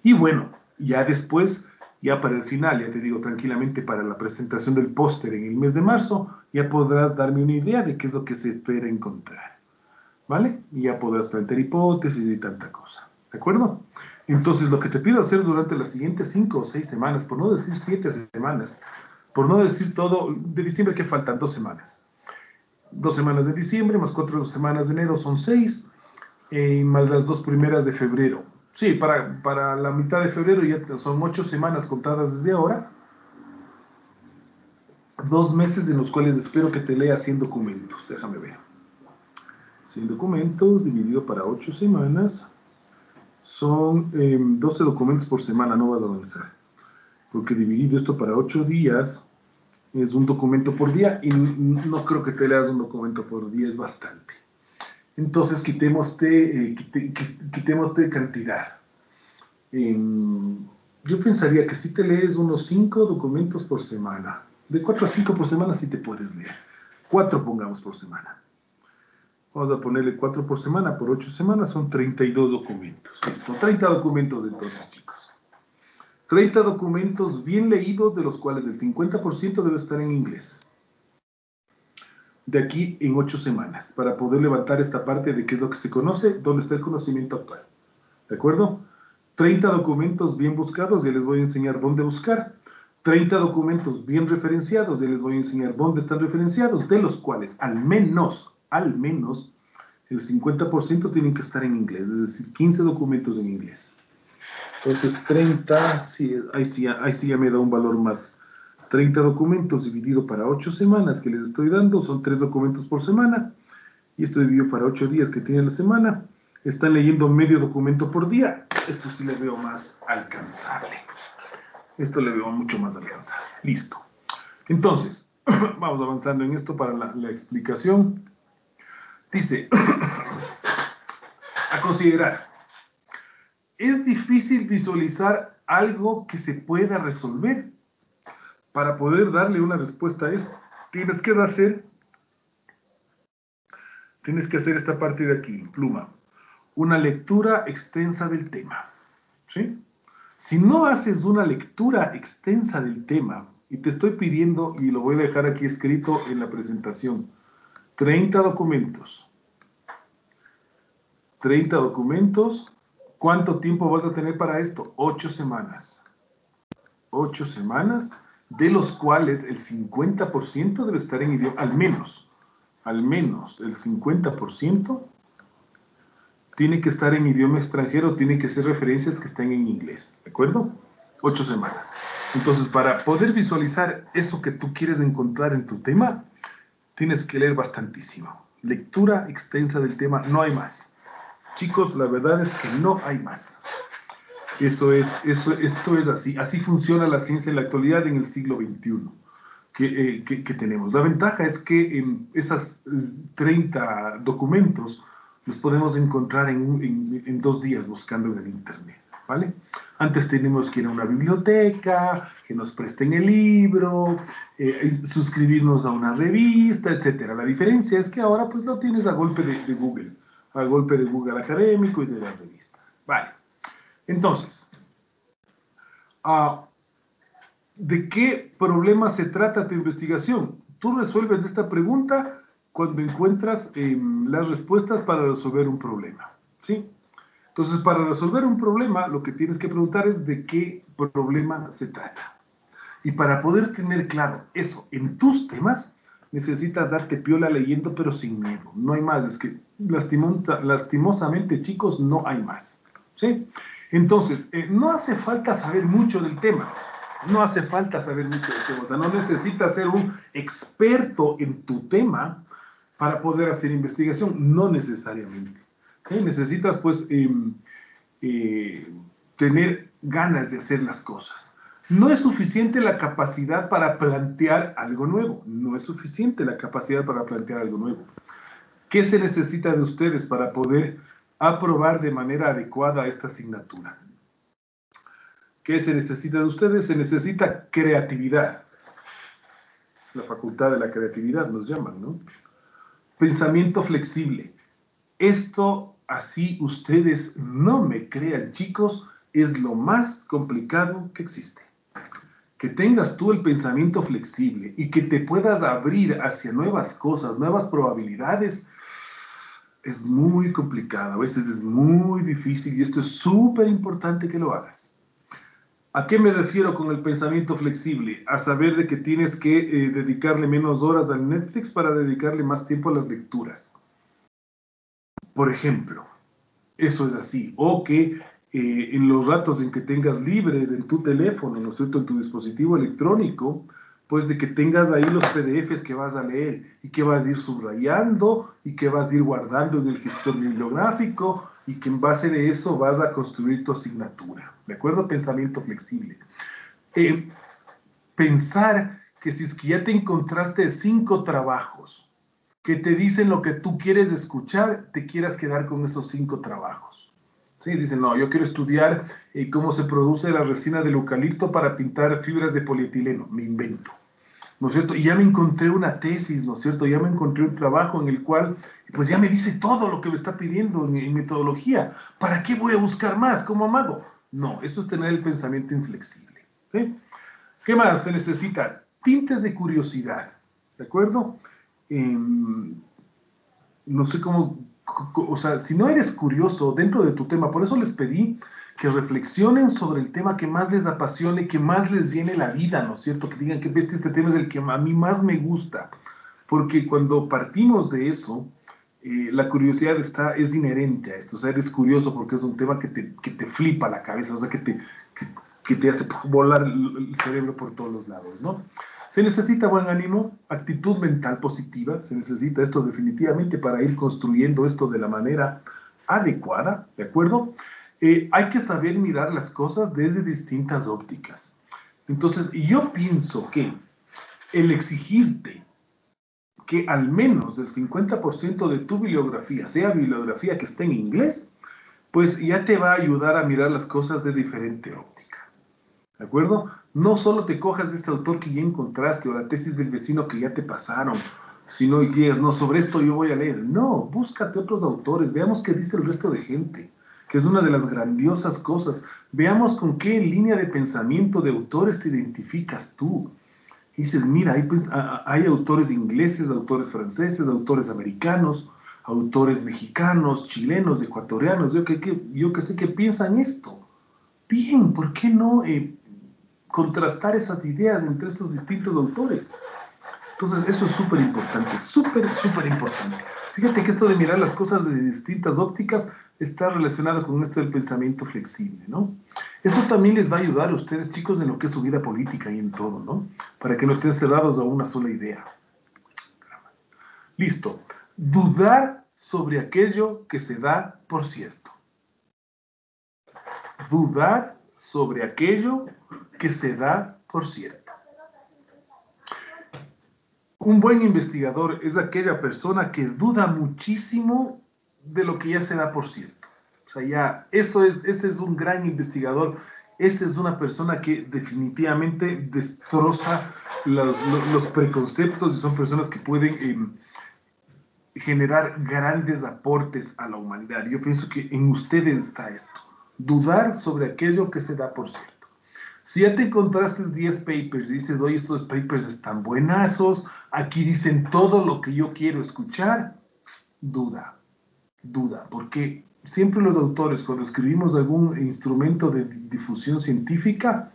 Y bueno, ya después, ya para el final, ya te digo tranquilamente, para la presentación del póster en el mes de marzo, ya podrás darme una idea de qué es lo que se espera encontrar, ¿vale? Y ya podrás plantear hipótesis y tanta cosa, ¿de acuerdo? Entonces, lo que te pido hacer durante las siguientes cinco o seis semanas, por no decir siete semanas, por no decir todo, de diciembre que faltan dos semanas. Dos semanas de diciembre, más cuatro semanas de enero, son seis, eh, más las dos primeras de febrero. Sí, para, para la mitad de febrero ya son ocho semanas contadas desde ahora. Dos meses en los cuales espero que te lea cien documentos. Déjame ver. cien documentos dividido para ocho semanas. Son eh, doce documentos por semana, no vas a avanzar. Porque dividido esto para ocho días es un documento por día y no creo que te leas un documento por día, es bastante. Entonces, quitémoste, eh, quité, quitémoste cantidad. Eh, yo pensaría que si te lees unos cinco documentos por semana, de cuatro a cinco por semana sí te puedes leer. cuatro pongamos por semana. Vamos a ponerle cuatro por semana, por ocho semanas son treinta y dos documentos. Listo, treinta documentos entonces, chicos. treinta documentos bien leídos, de los cuales el cincuenta por ciento debe estar en inglés. De aquí en ocho semanas, para poder levantar esta parte de qué es lo que se conoce, dónde está el conocimiento actual. ¿De acuerdo? treinta documentos bien buscados, ya les voy a enseñar dónde buscar. treinta documentos bien referenciados, ya les voy a enseñar dónde están referenciados, de los cuales al menos, al menos, el cincuenta por ciento tienen que estar en inglés, es decir, quince documentos en inglés. Entonces, treinta, sí, ahí, sí, ahí sí ya me da un valor más. treinta documentos dividido para ocho semanas que les estoy dando, son tres documentos por semana, y esto dividido para ocho días que tiene la semana, están leyendo medio documento por día, esto sí le veo más alcanzable, esto le veo mucho más alcanzable, listo. Entonces, vamos avanzando en esto para la, la explicación. Dice, a considerar, es difícil visualizar algo que se pueda resolver. Para poder darle una respuesta a esto, tienes que hacer, tienes que hacer esta parte de aquí, en pluma, una lectura extensa del tema. ¿Sí? Si no haces una lectura extensa del tema, y te estoy pidiendo, y lo voy a dejar aquí escrito en la presentación, treinta documentos. treinta documentos, ¿cuánto tiempo vas a tener para esto? ocho semanas. ocho semanas. De los cuales el cincuenta por ciento debe estar en idioma, al menos, al menos el cincuenta por ciento tiene que estar en idioma extranjero, tiene que ser referencias que estén en inglés, ¿de acuerdo? Ocho semanas. Entonces, para poder visualizar eso que tú quieres encontrar en tu tema, tienes que leer bastantísimo. Lectura extensa del tema, no hay más. Chicos, la verdad es que no hay más. Eso es, eso, esto es así, así funciona la ciencia en la actualidad en el siglo veintiuno que, eh, que, que tenemos. La ventaja es que en esas treinta documentos los podemos encontrar en, en, en dos días buscando en el internet, ¿vale? Antes tenemos que ir a una biblioteca, que nos presten el libro, eh, suscribirnos a una revista, etcétera. La diferencia es que ahora pues lo tienes a golpe de, de Google, a golpe de Google Académico y de las revistas, ¿vale? Entonces, uh, ¿de qué problema se trata tu investigación? Tú resuelves esta pregunta cuando encuentras eh, las respuestas para resolver un problema, ¿sí? Entonces, para resolver un problema, lo que tienes que preguntar es de qué problema se trata. Y para poder tener claro eso en tus temas, necesitas darte piola leyendo, pero sin miedo. No hay más, es que lastimosamente, chicos, no hay más. ¿Sí? Entonces, eh, no hace falta saber mucho del tema. No hace falta saber mucho del tema. O sea, no necesitas ser un experto en tu tema para poder hacer investigación. No necesariamente. ¿Okay? Necesitas, pues, eh, eh, tener ganas de hacer las cosas. No es suficiente la capacidad para plantear algo nuevo. No es suficiente la capacidad para plantear algo nuevo. ¿Qué se necesita de ustedes para poder aprobar de manera adecuada esta asignatura? ¿Qué se necesita de ustedes? Se necesita creatividad. La facultad de la creatividad nos llaman, ¿no? Pensamiento flexible. Esto, así ustedes no me crean, chicos, es lo más complicado que existe. Que tengas tú el pensamiento flexible y que te puedas abrir hacia nuevas cosas, nuevas probabilidades, es muy complicado, a veces es muy difícil y esto es súper importante que lo hagas. ¿A qué me refiero con el pensamiento flexible? A saber de que tienes que eh, dedicarle menos horas al Netflix para dedicarle más tiempo a las lecturas. Por ejemplo, eso es así. O que eh, en los ratos en que tengas libres en tu teléfono, ¿no es cierto?, en tu dispositivo electrónico, pues de que tengas ahí los P D Efes que vas a leer y que vas a ir subrayando y que vas a ir guardando en el gestor bibliográfico y que en base de eso vas a construir tu asignatura. ¿De acuerdo? Pensamiento flexible. Eh, pensar que si es que ya te encontraste cinco trabajos que te dicen lo que tú quieres escuchar, te quieras quedar con esos cinco trabajos. Sí, dicen, no, yo quiero estudiar eh, cómo se produce la resina del eucalipto para pintar fibras de polietileno. Me invento, ¿no es cierto? Y ya me encontré una tesis, ¿no es cierto? Ya me encontré un trabajo en el cual, pues ya me dice todo lo que me está pidiendo en, en metodología. ¿Para qué voy a buscar más? ¿Cómo amago? No, eso es tener el pensamiento inflexible. ¿Sí? ¿Qué más se necesita? Tintes de curiosidad, ¿de acuerdo? Eh, no sé cómo... O sea, si no eres curioso dentro de tu tema, por eso les pedí que reflexionen sobre el tema que más les apasione, que más les llene la vida, ¿no es cierto? Que digan que este tema es el que a mí más me gusta, porque cuando partimos de eso, eh, la curiosidad está, es inherente a esto. O sea, eres curioso porque es un tema que te, que te flipa la cabeza, o sea, que te, que, que te hace volar el cerebro por todos los lados, ¿no? Se necesita buen ánimo, actitud mental positiva, se necesita esto definitivamente para ir construyendo esto de la manera adecuada, ¿de acuerdo? Eh, hay que saber mirar las cosas desde distintas ópticas. Entonces, yo pienso que el exigirte que al menos el cincuenta por ciento de tu bibliografía, sea bibliografía que esté en inglés, pues ya te va a ayudar a mirar las cosas de diferente óptica, ¿de acuerdo? No solo te cojas de este autor que ya encontraste o la tesis del vecino que ya te pasaron, sino y digas, no, sobre esto yo voy a leer. No, búscate otros autores, veamos qué dice el resto de gente, que es una de las grandiosas cosas. Veamos con qué línea de pensamiento de autores te identificas tú. Y dices, mira, hay, hay autores ingleses, autores franceses, autores americanos, autores mexicanos, chilenos, ecuatorianos, yo que, que, yo que sé que piensan esto. Bien, ¿por qué no...? Eh, contrastar esas ideas entre estos distintos autores. Entonces, eso es súper importante, súper, súper importante. Fíjate que esto de mirar las cosas de distintas ópticas está relacionado con esto del pensamiento flexible, ¿no? Esto también les va a ayudar a ustedes, chicos, en lo que es su vida política y en todo, ¿no? Para que no estén cerrados a una sola idea. Listo. Dudar sobre aquello que se da por cierto. Dudar sobre aquello que se da por cierto. Un buen investigador es aquella persona que duda muchísimo de lo que ya se da por cierto. O sea, ya, eso es, ese es un gran investigador, esa es una persona que definitivamente destroza los, los, los preconceptos y son personas que pueden eh, generar grandes aportes a la humanidad. Yo pienso que en ustedes está esto, dudar sobre aquello que se da por cierto. Si ya te encontraste diez papers, dices, oye, estos papers están buenazos, aquí dicen todo lo que yo quiero escuchar, duda, duda, porque siempre los autores, cuando escribimos algún instrumento de difusión científica,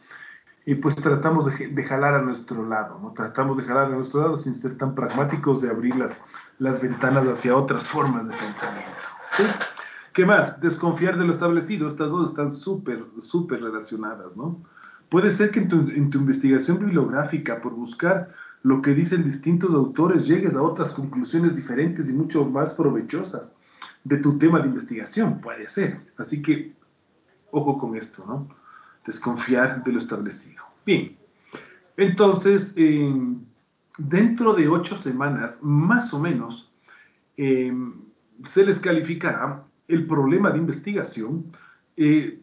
eh, pues tratamos de, de jalar a nuestro lado, ¿no? Tratamos de jalar a nuestro lado sin ser tan pragmáticos, de abrir las, las ventanas hacia otras formas de pensamiento, ¿sí? ¿Qué más? Desconfiar de lo establecido. Estas dos están súper, súper relacionadas, ¿no? Puede ser que en tu, en tu investigación bibliográfica, por buscar lo que dicen distintos autores, llegues a otras conclusiones diferentes y mucho más provechosas de tu tema de investigación, puede ser. Así que, ojo con esto, ¿no? Desconfiar de lo establecido. Bien, entonces, eh, dentro de ocho semanas, más o menos, eh, se les calificará el problema de investigación eh,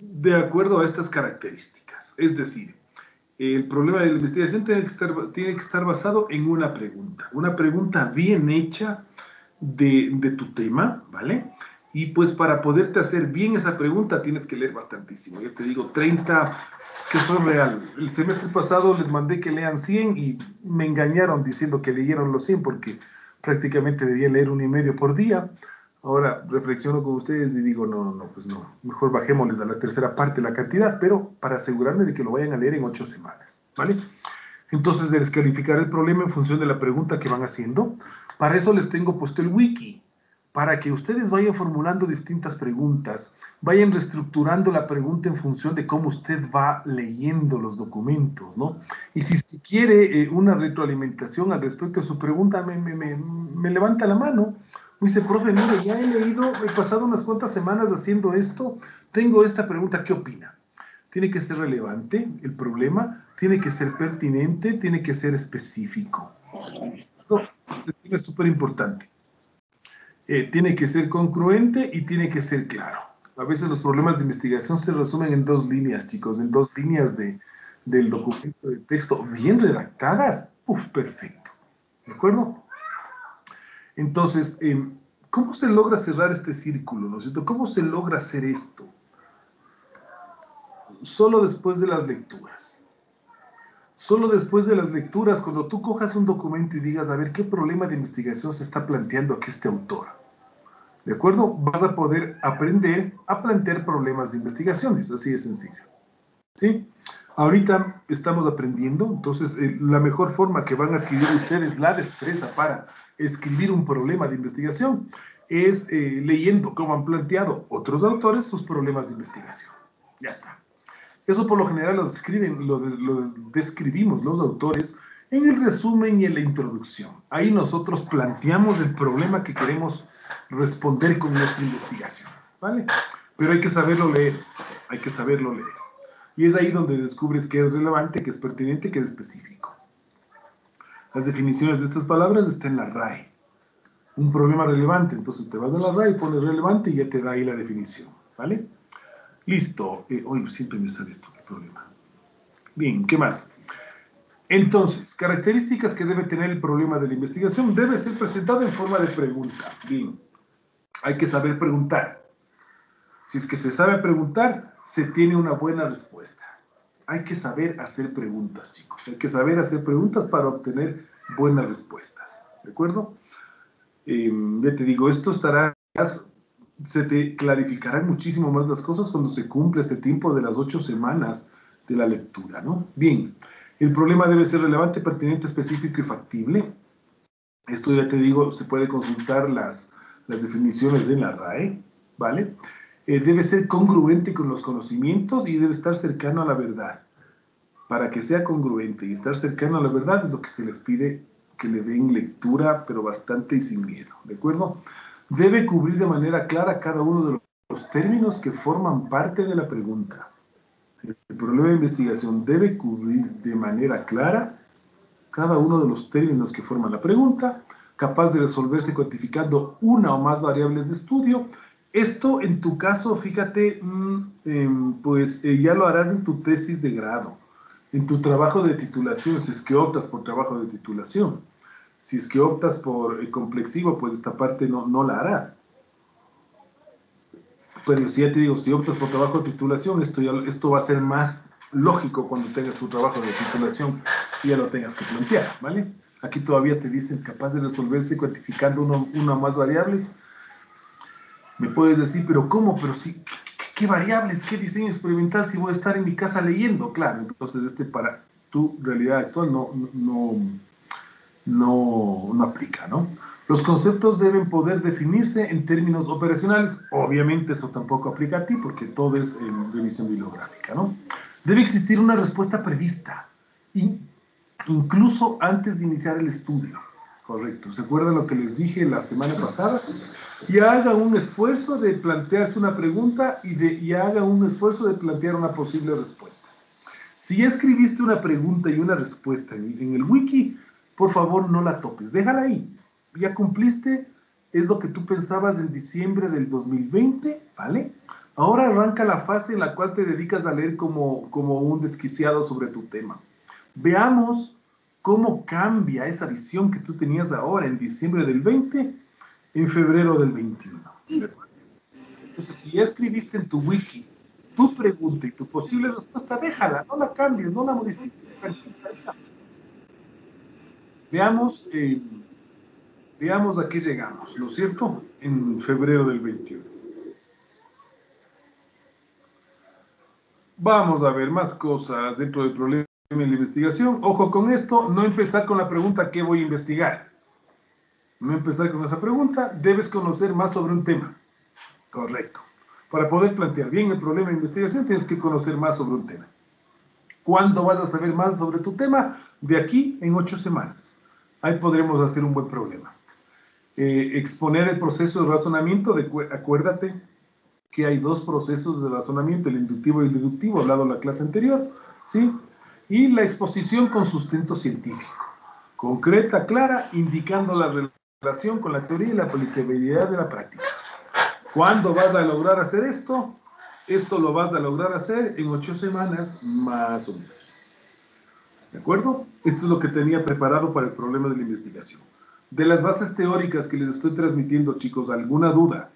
de acuerdo a estas características. Es decir, el problema de la investigación tiene que estar, tiene que estar basado en una pregunta. Una pregunta bien hecha de, de tu tema, ¿vale? Y pues para poderte hacer bien esa pregunta tienes que leer bastantísimo. Yo te digo, treinta, es que soy real. El semestre pasado les mandé que lean cien y me engañaron diciendo que leyeron los cien porque prácticamente debía leer uno y medio por día. Ahora reflexiono con ustedes y digo, no, no, no, pues no, mejor bajémosles a la tercera parte la cantidad, pero para asegurarme de que lo vayan a leer en ocho semanas, ¿vale? Entonces, descalificar el problema en función de la pregunta que van haciendo. Para eso les tengo puesto el wiki, para que ustedes vayan formulando distintas preguntas, vayan reestructurando la pregunta en función de cómo usted va leyendo los documentos, ¿no? Y si, si quiere eh, una retroalimentación al respecto de su pregunta, me, me, me, me levanta la mano. Me dice, profe, mire, ya he leído, he pasado unas cuantas semanas haciendo esto, tengo esta pregunta, ¿qué opina? Tiene que ser relevante el problema, tiene que ser pertinente, tiene que ser específico. Esto, este tema es súper importante. Eh, tiene que ser congruente y tiene que ser claro. A veces los problemas de investigación se resumen en dos líneas, chicos, en dos líneas de, del documento de texto bien redactadas. Uf, perfecto. ¿De acuerdo? Entonces, eh, ¿cómo se logra cerrar este círculo, ¿no es cierto? ¿Cómo se logra hacer esto? Solo después de las lecturas. Solo después de las lecturas, cuando tú cojas un documento y digas, a ver, ¿qué problema de investigación se está planteando aquí este autor? ¿De acuerdo? Vas a poder aprender a plantear problemas de investigaciones, así de sencillo, ¿sí? Ahorita estamos aprendiendo, entonces eh, la mejor forma que van a adquirir ustedes la destreza para escribir un problema de investigación es eh, leyendo cómo han planteado otros autores sus problemas de investigación. Ya está. Eso por lo general lo describen, lo, lo describimos los autores en el resumen y en la introducción. Ahí nosotros planteamos el problema que queremos responder con nuestra investigación, ¿vale? Pero hay que saberlo leer, hay que saberlo leer. Y es ahí donde descubres que es relevante, que es pertinente, que es específico. Las definiciones de estas palabras están en la R A E. Un problema relevante, entonces te vas a la R A E, pones relevante y ya te da ahí la definición, ¿vale? Listo. Eh, hoy siempre me sale esto, qué problema. Bien, ¿qué más? Entonces, características que debe tener el problema de la investigación. Debe ser presentado en forma de pregunta. Bien, hay que saber preguntar. Si es que se sabe preguntar, se tiene una buena respuesta. Hay que saber hacer preguntas, chicos. Hay que saber hacer preguntas para obtener buenas respuestas. ¿De acuerdo? Eh, ya te digo, esto estará... Se te clarificarán muchísimo más las cosas cuando se cumpla este tiempo de las ocho semanas de la lectura, ¿no? Bien, el problema debe ser relevante, pertinente, específico y factible. Esto ya te digo, se puede consultar las, las definiciones de la R A E, ¿vale? Eh, debe ser congruente con los conocimientos y debe estar cercano a la verdad. Para que sea congruente y estar cercano a la verdad es lo que se les pide que le den lectura, pero bastante y sin miedo, ¿de acuerdo? Debe cubrir de manera clara cada uno de los términos que forman parte de la pregunta. El problema de investigación debe cubrir de manera clara cada uno de los términos que forman la pregunta, capaz de resolverse cuantificando una o más variables de estudio. Esto, en tu caso, fíjate, pues ya lo harás en tu tesis de grado, en tu trabajo de titulación, si es que optas por trabajo de titulación. Si es que optas por complexivo, pues esta parte no, no la harás. Pero si ya te digo, si optas por trabajo de titulación, esto, ya, esto va a ser más lógico cuando tengas tu trabajo de titulación y ya lo tengas que plantear, ¿vale? Aquí todavía te dicen capaz de resolverse cuantificando uno, una o más variables. Me puedes decir, pero ¿cómo? Pero sí, ¿qué, qué variables, qué diseño experimental si voy a estar en mi casa leyendo? Claro, entonces este para tu realidad actual no, no, no, no aplica, ¿no? Los conceptos deben poder definirse en términos operacionales. Obviamente eso tampoco aplica a ti porque todo es en revisión bibliográfica, ¿no? Debe existir una respuesta prevista, incluso antes de iniciar el estudio. Correcto. ¿Se acuerdan lo que les dije la semana pasada? Y haga un esfuerzo de plantearse una pregunta y, de, y haga un esfuerzo de plantear una posible respuesta. Si ya escribiste una pregunta y una respuesta en, en el wiki, por favor no la topes, déjala ahí. Ya cumpliste, es lo que tú pensabas en diciembre del dos mil veinte, ¿vale? Ahora arranca la fase en la cual te dedicas a leer como, como un desquiciado sobre tu tema. Veamos cómo cambia esa visión que tú tenías ahora en diciembre del veinte, en febrero del veintiuno. Entonces, si ya escribiste en tu wiki tu pregunta y tu posible respuesta, déjala, no la cambies, no la modifiques, tranquila, está. Veamos, eh, veamos a qué llegamos, ¿no es cierto? En febrero del veintiuno. Vamos a ver más cosas dentro del problema de la investigación. Ojo con esto, no empezar con la pregunta ¿qué voy a investigar? No empezar con esa pregunta, debes conocer más sobre un tema. Correcto. Para poder plantear bien el problema de investigación, tienes que conocer más sobre un tema. ¿Cuándo vas a saber más sobre tu tema? De aquí en ocho semanas. Ahí podremos hacer un buen problema. Eh, exponer el proceso de razonamiento, de, acuérdate que hay dos procesos de razonamiento, el inductivo y el deductivo, hablado en la clase anterior, ¿sí? Y la exposición con sustento científico, concreta, clara, indicando la relación con la teoría y la aplicabilidad de la práctica. ¿Cuándo vas a lograr hacer esto? Esto lo vas a lograr hacer en ocho semanas, más o menos. ¿De acuerdo? Esto es lo que tenía preparado para el problema de la investigación. De las bases teóricas que les estoy transmitiendo, chicos, ¿alguna duda?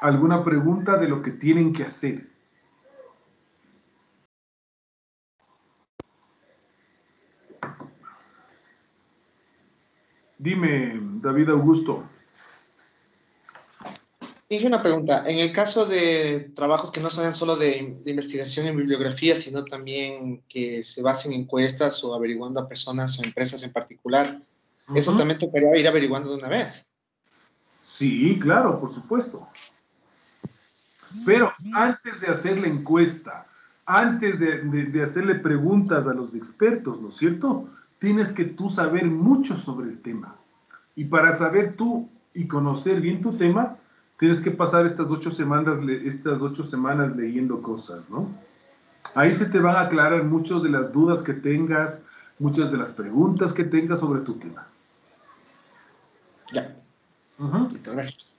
¿Alguna pregunta de lo que tienen que hacer? Dime, David Augusto. Dije una pregunta. En el caso de trabajos que no sean solo de, de investigación en bibliografía, sino también que se basen en encuestas o averiguando a personas o empresas en particular, uh-huh. ¿Eso también tocaría ir averiguando de una vez? Sí, claro, por supuesto. Pero antes de hacer la encuesta, antes de, de, de hacerle preguntas a los expertos, ¿no es cierto? Tienes que tú saber mucho sobre el tema. Y para saber tú y conocer bien tu tema, tienes que pasar estas ocho semanas, estas ocho semanas leyendo cosas, ¿no? Ahí se te van a aclarar muchas de las dudas que tengas, muchas de las preguntas que tengas sobre tu tema. Ya. Uh-huh. Listo, gracias.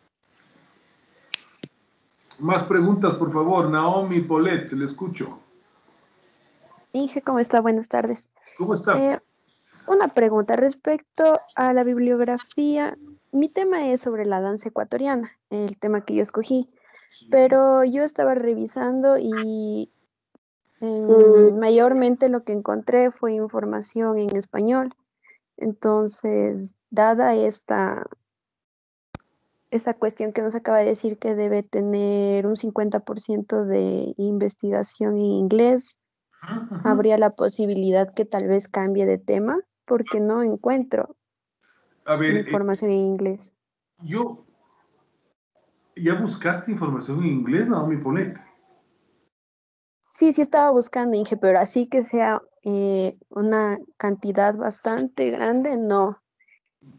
Más preguntas, por favor. Naomi Polet, le escucho. Inge, ¿cómo está? Buenas tardes. ¿Cómo está? Eh, una pregunta respecto a la bibliografía. Mi tema es sobre la danza ecuatoriana, el tema que yo escogí, sí. Pero yo estaba revisando y eh, mayormente lo que encontré fue información en español. Entonces, dada esta esa cuestión que nos acaba de decir que debe tener un cincuenta por ciento de investigación en inglés, ajá, habría la posibilidad que tal vez cambie de tema porque no encuentro. A ver, información eh, en inglés. Yo, ¿ya buscaste información en inglés, Naomi Polet? Sí, sí estaba buscando, Inge, pero así que sea eh, una cantidad bastante grande, no.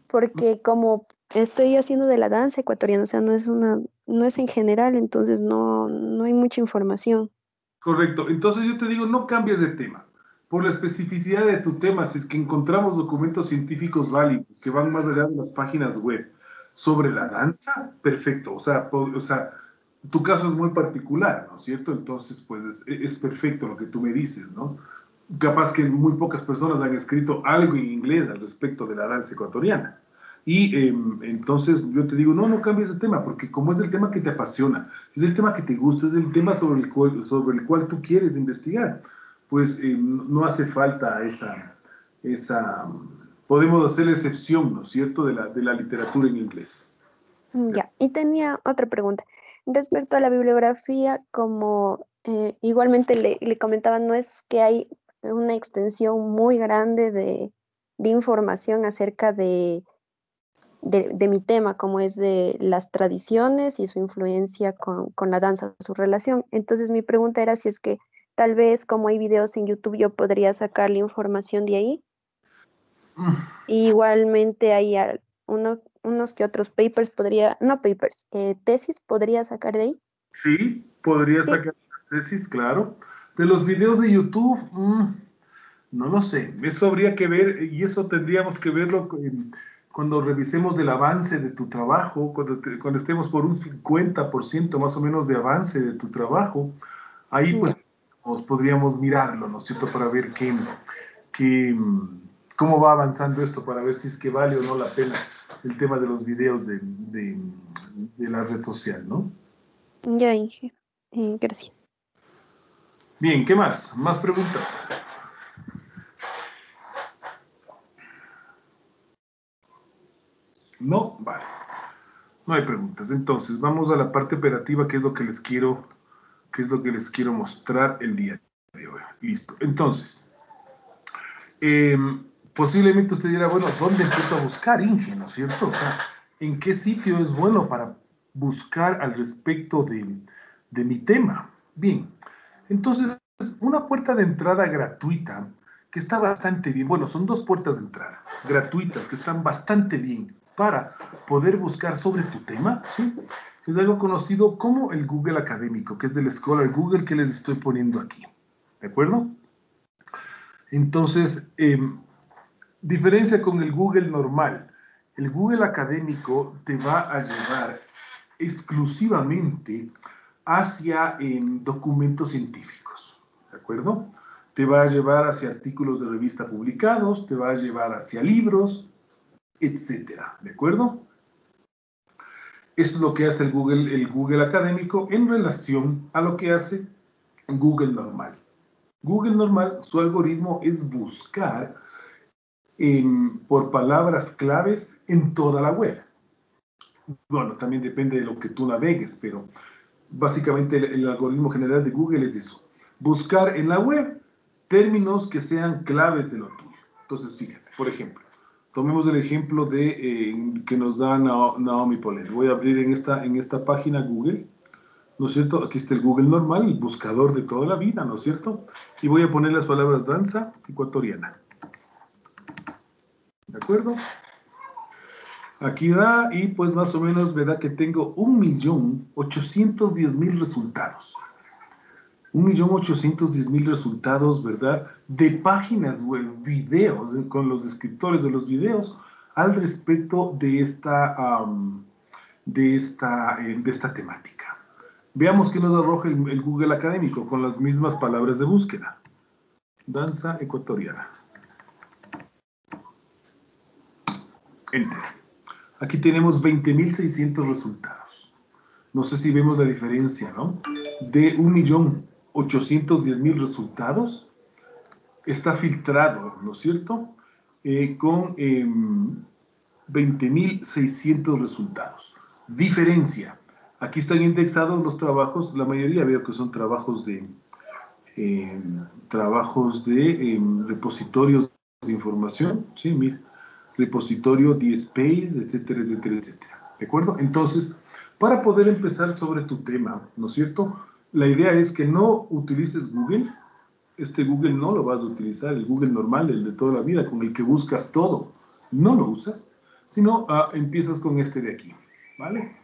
Porque como estoy haciendo de la danza ecuatoriana, o sea, no es, una, no es en general, entonces no, no hay mucha información. Correcto. Entonces yo te digo, no cambies de tema. Por la especificidad de tu tema, si es que encontramos documentos científicos válidos que van más allá de las páginas web sobre la danza, perfecto. O sea, o sea tu caso es muy particular, ¿no es cierto? Entonces, pues, es, es perfecto lo que tú me dices, ¿no? Capaz que muy pocas personas han escrito algo en inglés al respecto de la danza ecuatoriana. Y eh, entonces yo te digo, no, no cambies de tema, porque como es el tema que te apasiona, es el tema que te gusta, es el tema sobre el cual, sobre el cual tú quieres investigar, pues eh, no hace falta esa, esa... Podemos hacer la excepción, ¿no es cierto?, de la, de la literatura en inglés. Ya, y tenía otra pregunta. Respecto a la bibliografía, como eh, igualmente le, le comentaba, no es que hay una extensión muy grande de, de información acerca de, de, de mi tema, como es de las tradiciones y su influencia con, con la danza, su relación. Entonces mi pregunta era si es que tal vez como hay videos en YouTube yo podría sacar la información de ahí. Y igualmente hay uno... unos que otros papers podría, no papers, eh, tesis podría sacar de ahí. Sí, podría sí. sacar las tesis, claro. De los videos de YouTube, mmm, no lo sé. Eso habría que ver, y eso tendríamos que verlo cuando revisemos el avance de tu trabajo, cuando, te, cuando estemos por un cincuenta por ciento más o menos de avance de tu trabajo. Ahí pues sí. podríamos mirarlo, ¿no es cierto?, para ver qué, qué, cómo va avanzando esto, para ver si es que vale o no la pena el tema de los videos de, de, de la red social, ¿no? Ya, Inge. Eh, gracias. Bien, ¿qué más? ¿Más preguntas? No, vale. No hay preguntas. Entonces, vamos a la parte operativa, que es lo que les quiero, que es lo que les quiero mostrar el día de hoy. Listo. Entonces, eh, posiblemente usted dirá, bueno, ¿dónde empiezo a buscar, Inge? ¿No es cierto? O sea, ¿en qué sitio es bueno para buscar al respecto de, de mi tema? Bien, entonces, una puerta de entrada gratuita que está bastante bien. Bueno, son dos puertas de entrada gratuitas que están bastante bien para poder buscar sobre tu tema, ¿sí? Es algo conocido como el Google Académico, que es del Scholar Google que les estoy poniendo aquí. ¿De acuerdo? Entonces, eh, diferencia con el Google normal. El Google Académico te va a llevar exclusivamente hacia eh, documentos científicos, ¿de acuerdo? Te va a llevar hacia artículos de revista publicados, te va a llevar hacia libros, etcétera, ¿de acuerdo? Eso es lo que hace el Google, el Google Académico en relación a lo que hace Google normal. Google normal, su algoritmo es buscar En, por palabras claves en toda la web. Bueno, también depende de lo que tú navegues, pero básicamente el, el algoritmo general de Google es eso. Buscar en la web términos que sean claves de lo tuyo. Entonces, fíjate, por ejemplo, tomemos el ejemplo de, eh, que nos da Naomi Polet. Voy a abrir en esta, en esta página Google, ¿no es cierto? Aquí está el Google normal, el buscador de toda la vida, ¿no es cierto? Y voy a poner las palabras danza ecuatoriana. ¿De acuerdo? Aquí da, y pues más o menos verá que tengo un millón ochocientos diez mil resultados. un millón ochocientos diez mil resultados, ¿verdad? De páginas web, videos, con los descriptores de los videos, al respecto de esta, um, de esta, de esta temática. Veamos qué nos arroja el, el Google Académico con las mismas palabras de búsqueda. Danza ecuatoriana. Enter. Aquí tenemos veinte mil seiscientos resultados. No sé si vemos la diferencia, ¿no? De un millón ochocientos diez mil resultados, está filtrado, ¿no es cierto? Eh, con eh, veinte mil seiscientos resultados. Diferencia. Aquí están indexados los trabajos, la mayoría veo que son trabajos de, eh, trabajos de eh, repositorios de información. Sí, mira. Repositorio, DSpace, etcétera, etcétera, etcétera. ¿De acuerdo? Entonces, para poder empezar sobre tu tema, ¿no es cierto? La idea es que no utilices Google. Este Google no lo vas a utilizar, el Google normal, el de toda la vida, con el que buscas todo. No lo usas, sino uh, empiezas con este de aquí, ¿vale?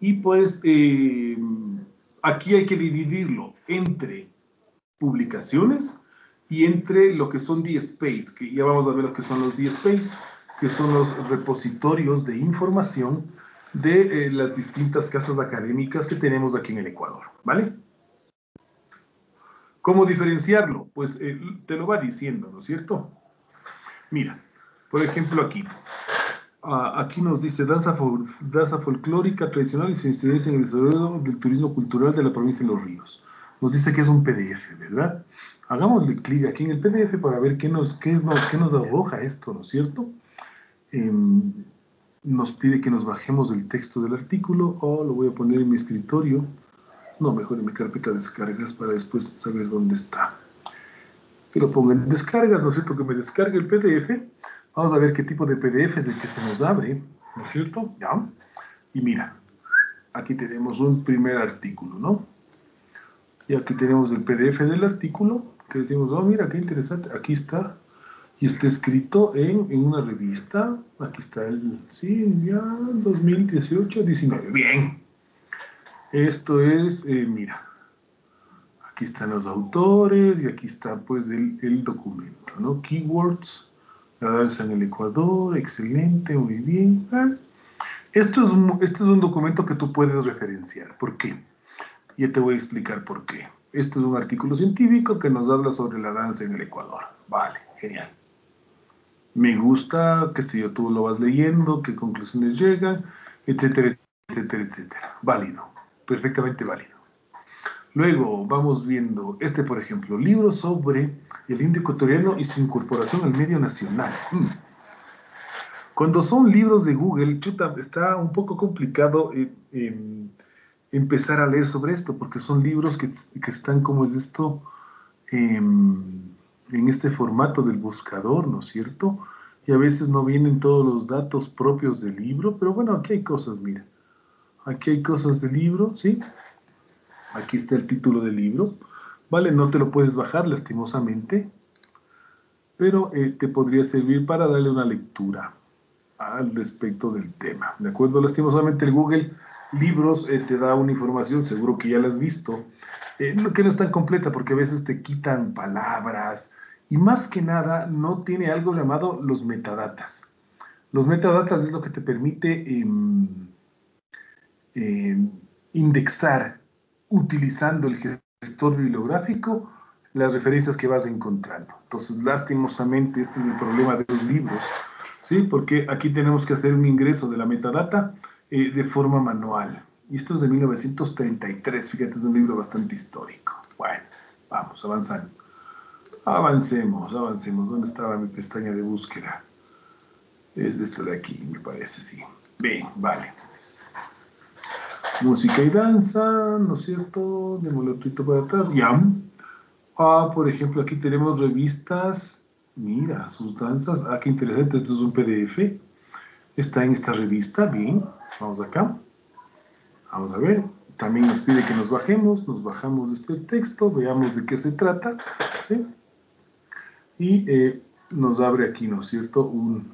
Y pues, eh, aquí hay que dividirlo entre publicaciones y entre lo que son DSpace, que ya vamos a ver lo que son los DSpace, que son los repositorios de información de eh, las distintas casas académicas que tenemos aquí en el Ecuador, ¿vale? ¿Cómo diferenciarlo? Pues eh, te lo va diciendo, ¿no es cierto? Mira, por ejemplo aquí, uh, aquí nos dice danza, fol danza folclórica tradicional y su incidencia en el desarrollo del turismo cultural de la provincia de Los Ríos. Nos dice que es un P D F, ¿verdad? Hagámosle clic aquí en el P D F para ver qué nos, qué es, qué nos arroja esto, ¿no es cierto? Eh, nos pide que nos bajemos del texto del artículo, o lo voy a poner en mi escritorio, no, mejor en mi carpeta de descargas para después saber dónde está. Que lo pongan en descargas, ¿no es cierto? Que me descargue el P D F. Vamos a ver qué tipo de P D F es el que se nos abre, ¿no es cierto? Ya. Y mira, aquí tenemos un primer artículo, ¿no? Y aquí tenemos el P D F del artículo, que decimos, oh, mira, qué interesante, aquí está. Y está escrito en, en una revista, aquí está el, sí, ya, dos mil dieciocho diecinueve, bien. Esto es, eh, mira, aquí están los autores y aquí está, pues, el, el documento, ¿no? Keywords, la danza en el Ecuador, excelente, muy bien. ¿Eh? Esto es, este es un documento que tú puedes referenciar. ¿Por qué? Ya te voy a explicar por qué. Este es un artículo científico que nos habla sobre la danza en el Ecuador. Vale, genial. Me gusta, qué sé yo, tú lo vas leyendo, qué conclusiones llegan, etcétera, etcétera, etcétera. Válido, perfectamente válido. Luego vamos viendo este, por ejemplo, libro sobre el indio ecuatoriano y su incorporación al medio nacional. Mm. Cuando son libros de Google, chuta, está un poco complicado eh, eh, empezar a leer sobre esto, porque son libros que, que están, como es esto, eh, en este formato del buscador, ¿no es cierto? Y a veces no vienen todos los datos propios del libro, pero bueno, aquí hay cosas, mira. Aquí hay cosas del libro, ¿sí? Aquí está el título del libro. Vale, no te lo puedes bajar, lastimosamente, pero eh, te podría servir para darle una lectura al respecto del tema, ¿de acuerdo? Lastimosamente el Google Libros eh, te da una información, seguro que ya la has visto, eh, que no es tan completa porque a veces te quitan palabras y más que nada no tiene algo llamado los metadatas. Los metadatas es lo que te permite eh, eh, indexar utilizando el gestor bibliográfico las referencias que vas encontrando. Entonces, lastimosamente, este es el problema de los libros, ¿sí? Porque aquí tenemos que hacer un ingreso de la metadata eh, de forma manual. Y esto es de mil novecientos treinta y tres, fíjate, es un libro bastante histórico. Bueno, vamos, avanzando. Avancemos, avancemos. ¿Dónde estaba mi pestaña de búsqueda? Es esta de aquí, me parece, sí. Bien, vale. Música y danza, ¿no es cierto? Démosle un poquito para atrás. Ya. Ah, por ejemplo, aquí tenemos revistas. Mira, sus danzas. Ah, qué interesante. Esto es un P D F. Está en esta revista. Bien. Vamos acá. Vamos a ver. También nos pide que nos bajemos. Nos bajamos de este texto. Veamos de qué se trata. ¿Sí? Y eh, nos abre aquí, ¿no es cierto? Un,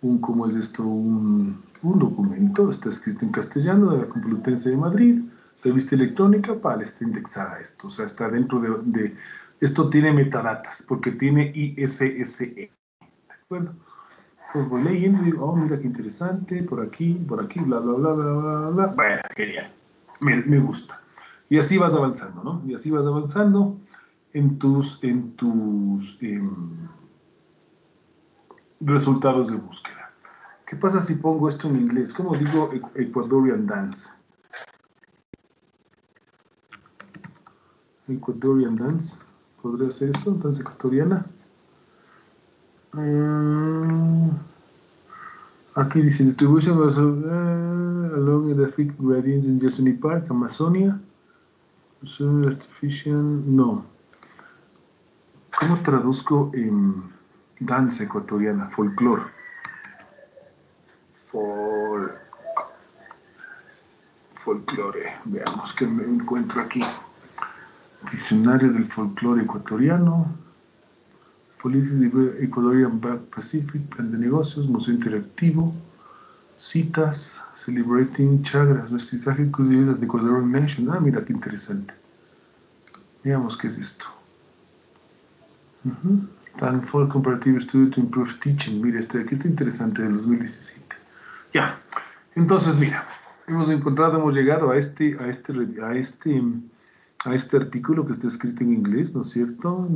un ¿cómo es esto? Un... Un documento, está escrito en castellano, de la Complutense de Madrid, revista electrónica, para está indexada esto, o sea, está dentro de, de... Esto tiene metadatas, porque tiene I S S N, ¿de acuerdo? Entonces voy leyendo y digo, oh, mira qué interesante, por aquí, por aquí, bla, bla, bla, bla, bla, bla. Bueno, genial, me, me gusta. Y así vas avanzando, ¿no? Y así vas avanzando en tus, en tus eh, resultados de búsqueda. ¿Qué pasa si pongo esto en inglés? ¿Cómo digo Ecuadorian Dance? Ecuadorian Dance. ¿Podría hacer eso? ¿Danza ecuatoriana? Um, aquí dice Distribution of, uh, along the thick gradients in Yosemite Park, Amazonia. Artificial... No. ¿Cómo traduzco en danza ecuatoriana? Folklore. Fol... folclore, veamos que me encuentro aquí. Diccionario del folclore ecuatoriano, Política Ecuadorian Back Pacific, Plan de Negocios, Museo Interactivo, Citas, Celebrating Chagras, Vestigios y Curiosidades de Ecuadorian Nation. Ah, mira qué interesante. Veamos qué es esto. Uh-huh. Tan Folk Comparative Studio to Improve Teaching. Mira, este de aquí está interesante, del dos mil diecisiete. Ya, entonces mira, hemos encontrado, hemos llegado a este, a este, a este, a este artículo que está escrito en inglés, ¿no es cierto?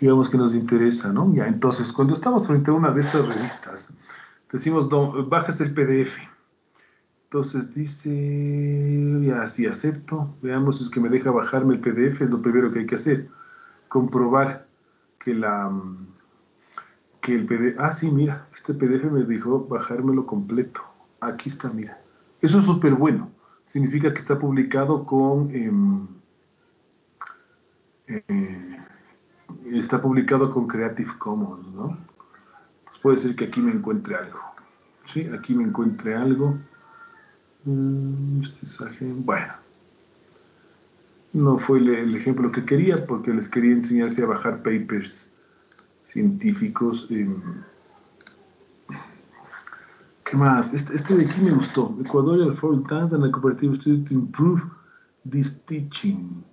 Digamos que nos interesa, ¿no? Ya, entonces, cuando estamos frente a una de estas revistas, decimos, no, bajas el P D F. Entonces dice, ya, sí, acepto. Veamos si es que me deja bajarme el P D F, es lo primero que hay que hacer. Comprobar que la... que el P D F, ah sí, mira, este P D F me dijo bajármelo completo, aquí está, mira, eso es súper bueno, significa que está publicado con, eh, eh, está publicado con Creative Commons, ¿no? Pues puede ser que aquí me encuentre algo, ¿sí? Aquí me encuentre algo, bueno, no fue el, el ejemplo que quería, porque les quería enseñarse a bajar papers científicos. Eh. ¿Qué más? Este, este de aquí me gustó. Ecuadorian Foreign Times and a Cooperative Study to Improve This Teaching.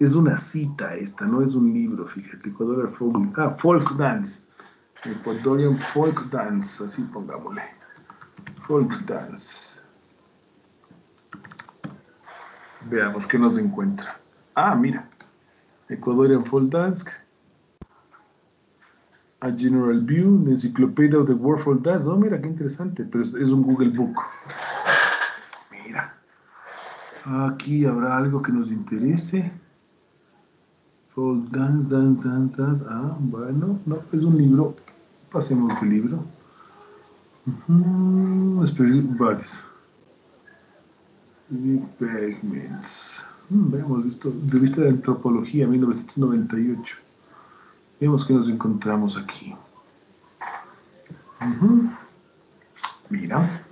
Es una cita esta, no es un libro, fíjate. Ecuadorian Folk, ah, Folk Dance. Ecuadorian Folk Dance, así pongámosle. Folk Dance. Veamos qué nos encuentra. Ah, mira. Ecuadorian Folk Dance. A General View, the Encyclopedia of the World Folk Dance. Oh, mira, qué interesante, pero es un Google Book. Mira. Aquí habrá algo que nos interese. Folk Dance, Dance, Dance, Dance. Ah, bueno, no, es un libro. Pasemos el libro. Uh-huh. Spirit Bodies. Pigments. Hmm, veamos esto. Revista de Antropología, mil novecientos noventa y ocho. Vemos que nos encontramos aquí. Uh-huh. Mira.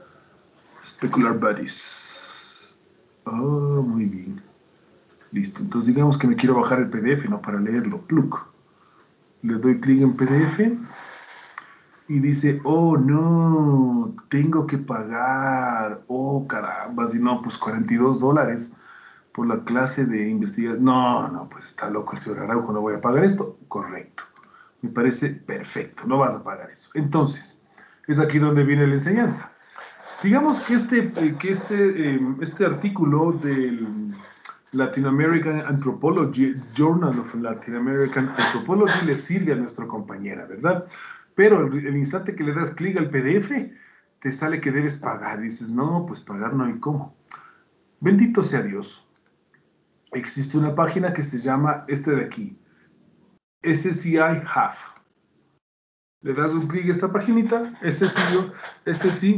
Specular Bodies. Oh, muy bien. Listo. Entonces digamos que me quiero bajar el P D F, no para leerlo. Pluk. Le doy clic en P D F. Y dice, oh, no, tengo que pagar. Oh, caramba. Si no, pues cuarenta y dos dólares. Por la clase de investigación. No, no, pues está loco el señor Araujo, no voy a pagar esto. Correcto. Me parece perfecto, no vas a pagar eso. Entonces, es aquí donde viene la enseñanza. Digamos que este, que este, este artículo del Latin American Anthropology, Journal of Latin American Anthropology, le sirve a nuestra compañera, ¿verdad? Pero el instante que le das clic al P D F, te sale que debes pagar. Dices, no, pues pagar no hay cómo. Bendito sea Dios. Existe una página que se llama, este de aquí, S C I Hub. Le das un clic a esta paginita, S C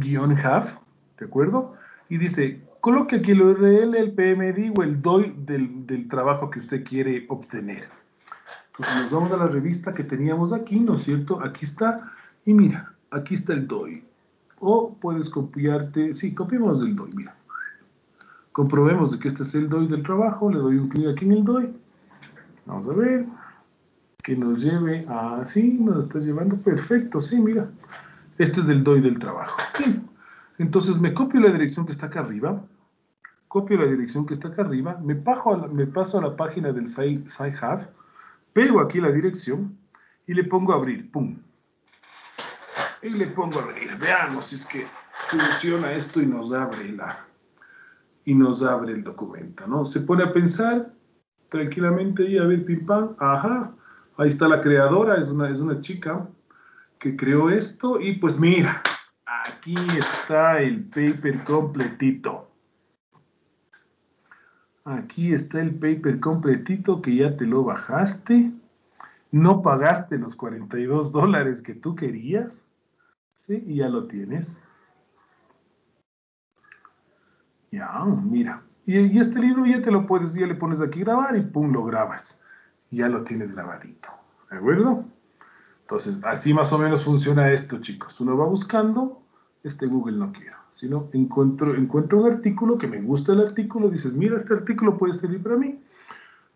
I Hub, ¿de acuerdo? Y dice, coloque aquí el U R L, el P M D o el D O I del, del trabajo que usted quiere obtener. Entonces nos vamos a la revista que teníamos aquí, ¿no es cierto? Aquí está, y mira, aquí está el D O I. O puedes copiarte, sí, copiémonos del D O I, mira. Comprobemos de que este es el D O I del trabajo. Le doy un clic aquí en el D O I. Vamos a ver. Que nos lleve. Ah, sí, nos está llevando. Perfecto, sí, mira. Este es del D O I del trabajo. Bien. Entonces me copio la dirección que está acá arriba. Copio la dirección que está acá arriba. Me, paso a la, me paso a la página del Sci-Hub. Pego aquí la dirección. Y le pongo abrir. Pum. Y le pongo abrir. Veamos si es que funciona esto y nos abre la... y nos abre el documento, ¿no? Se pone a pensar tranquilamente y a ver, pim, pam, ajá, ahí está la creadora, es una, es una chica que creó esto y pues mira, aquí está el paper completito. Aquí está el paper completito que ya te lo bajaste, no pagaste los cuarenta y dos dólares que tú querías, ¿sí? Y ya lo tienes. Ya, mira, y, y este libro ya te lo puedes, ya le pones aquí grabar y pum, lo grabas. Ya lo tienes grabadito, ¿de acuerdo? Entonces, así más o menos funciona esto, chicos. Uno va buscando, este Google no quiero, sino encuentro, encuentro un artículo que me gusta el artículo, dices, mira, este artículo puede servir para mí.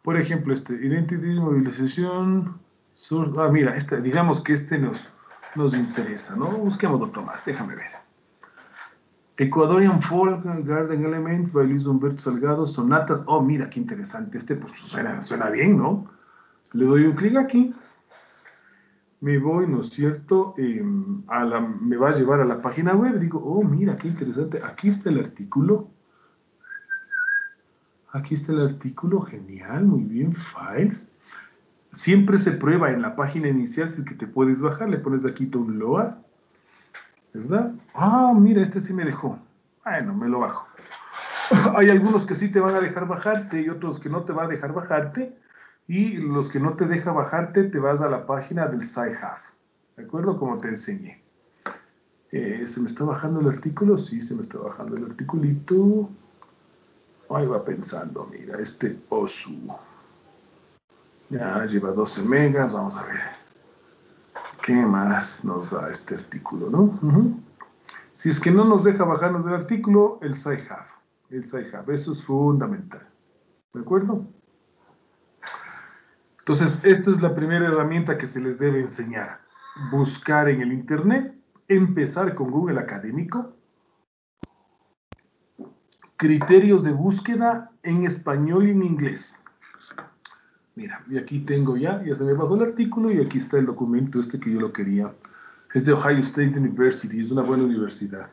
Por ejemplo, este, Identity, Movilización, sur, ah, mira, este, digamos que este nos, nos interesa, ¿no? Busquemos otro más, déjame ver. Ecuadorian Folk Garden Elements by Luis Humberto Salgado, sonatas. Oh, mira, qué interesante. Este pues suena, suena bien, ¿no? Le doy un clic aquí. Me voy, ¿no es cierto? Eh, a la, me va a llevar a la página web. Digo, oh, mira, qué interesante. Aquí está el artículo. Aquí está el artículo. Genial, muy bien. Files. Siempre se prueba en la página inicial si es que te puedes bajar. Le pones aquí download. ¿Verdad? Ah, mira, este sí me dejó. Bueno, me lo bajo. Hay algunos que sí te van a dejar bajarte y otros que no te van a dejar bajarte. y los que no te deja bajarte, te vas a la página del Sci-Hub, ¿de acuerdo? Como te enseñé. Eh, ¿Se me está bajando el artículo? Sí, se me está bajando el articulito. Ahí va pensando, mira, este Osu. Ya lleva doce megas, vamos a ver. ¿Qué más nos da este artículo, no? Uh-huh. Si es que no nos deja bajarnos del artículo, el Sci-Hub. El Sci-Hub, eso es fundamental. ¿De acuerdo? Entonces, esta es la primera herramienta que se les debe enseñar. Buscar en el Internet, empezar con Google Académico. Criterios de búsqueda en español y en inglés. Mira, y aquí tengo ya, ya se me bajó el artículo y aquí está el documento este que yo lo quería. Es de Ohio State University, es una buena universidad.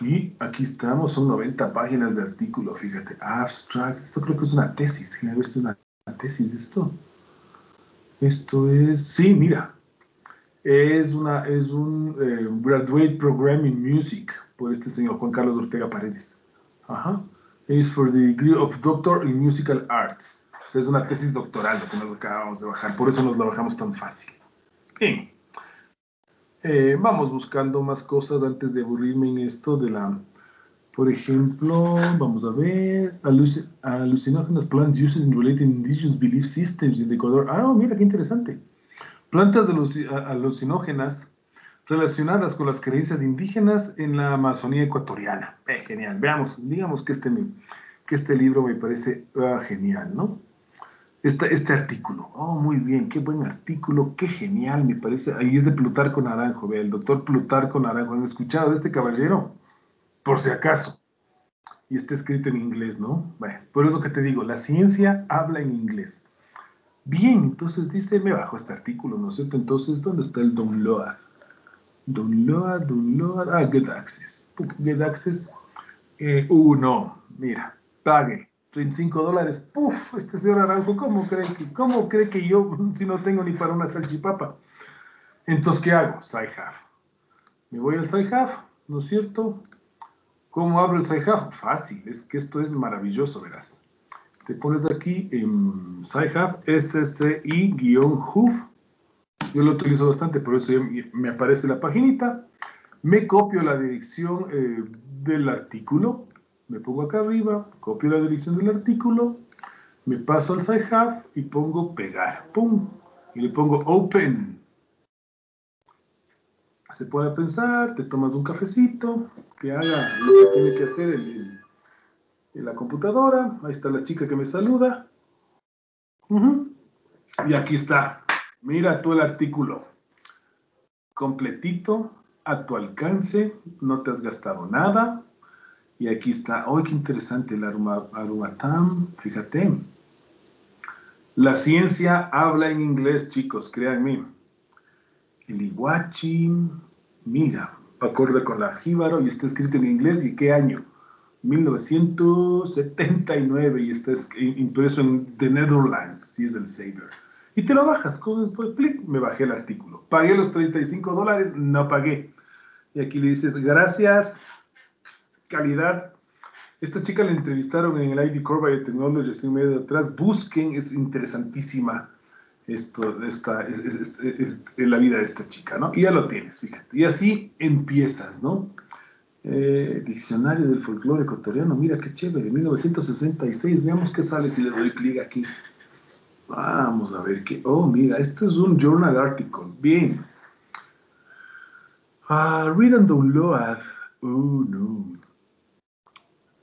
Y aquí estamos, son noventa páginas de artículo, fíjate. Abstract, esto creo que es una tesis, déjenme ver si es una tesis de esto. Esto es, sí, mira. Es, una, es un eh, Graduate Program in Music por este señor Juan Carlos Ortega Paredes. Ajá. Es for the degree of Doctor in Musical Arts. O sea, es una tesis doctoral lo que nos acabamos de bajar. Por eso nos la bajamos tan fácil. Bien. Eh, vamos buscando más cosas antes de aburrirme en esto de la... Por ejemplo, vamos a ver... Aluc alucinógenas plant uses in related indigenous belief systems in the Ecuador. Ah, mira, qué interesante. Plantas aluc alucinógenas relacionadas con las creencias indígenas en la Amazonía ecuatoriana. Eh, genial, veamos, digamos que este, que este libro me parece uh, genial, ¿no? Este, este artículo, oh, muy bien, qué buen artículo, qué genial, me parece, ahí es de Plutarco Naranjo, vea, el doctor Plutarco Naranjo, ¿han escuchado de este caballero? Por si acaso. Y está escrito en inglés, ¿no? Bueno, por eso que te digo, la ciencia habla en inglés. Bien, entonces dice, me bajo este artículo, ¿no es cierto? Entonces, ¿dónde está el download? Download, download, ah, get access, get access, eh, uh, no, mira, pague, treinta y cinco dólares, puf, este señor Naranjo, ¿cómo cree, que, ¿cómo cree que yo, si no tengo ni para una salchipapa? Entonces, ¿qué hago? Sci-Hub, me voy al Sci-Hub, ¿no es cierto? ¿Cómo abro el Sci-Hub? Fácil, es que esto es maravilloso, verás, te pones aquí en Sci-Hub, S C I-Hub. Yo lo utilizo bastante, por eso me aparece la paginita. Me copio la dirección eh, del artículo. Me pongo acá arriba, copio la dirección del artículo. Me paso al Sci-Hub y pongo pegar. ¡Pum! Y le pongo open. Se puede pensar, te tomas un cafecito, que haga lo que tiene que hacer en, en la computadora. Ahí está la chica que me saluda. Uh-huh. Y aquí está. Mira tú el artículo, completito, a tu alcance, no te has gastado nada. Y aquí está, ¡ay, qué interesante el aroma, aromatam! Fíjate. La ciencia habla en inglés, chicos, créanme. El iguachi, mira, acorde con la jíbaro y está escrito en inglés, ¿y qué año? mil novecientos setenta y nueve, y está impreso en The Netherlands, y es del Saber. Y te lo bajas, con clic, me bajé el artículo. Pagué los treinta y cinco dólares, no pagué. Y aquí le dices, gracias, calidad. Esta chica la entrevistaron en el I D Core Biotechnology hace un mes atrás. Busquen, es interesantísima esto, esta, es, es, es, es, es la vida de esta chica, ¿no? Y ya lo tienes, fíjate. Y así empiezas, ¿no? Eh, diccionario del folclore ecuatoriano, mira qué chévere, mil novecientos sesenta y seis. Veamos qué sale si le doy clic aquí. Vamos a ver qué... Oh, mira, esto es un journal article. Bien. Ah, read and download. Uh, no.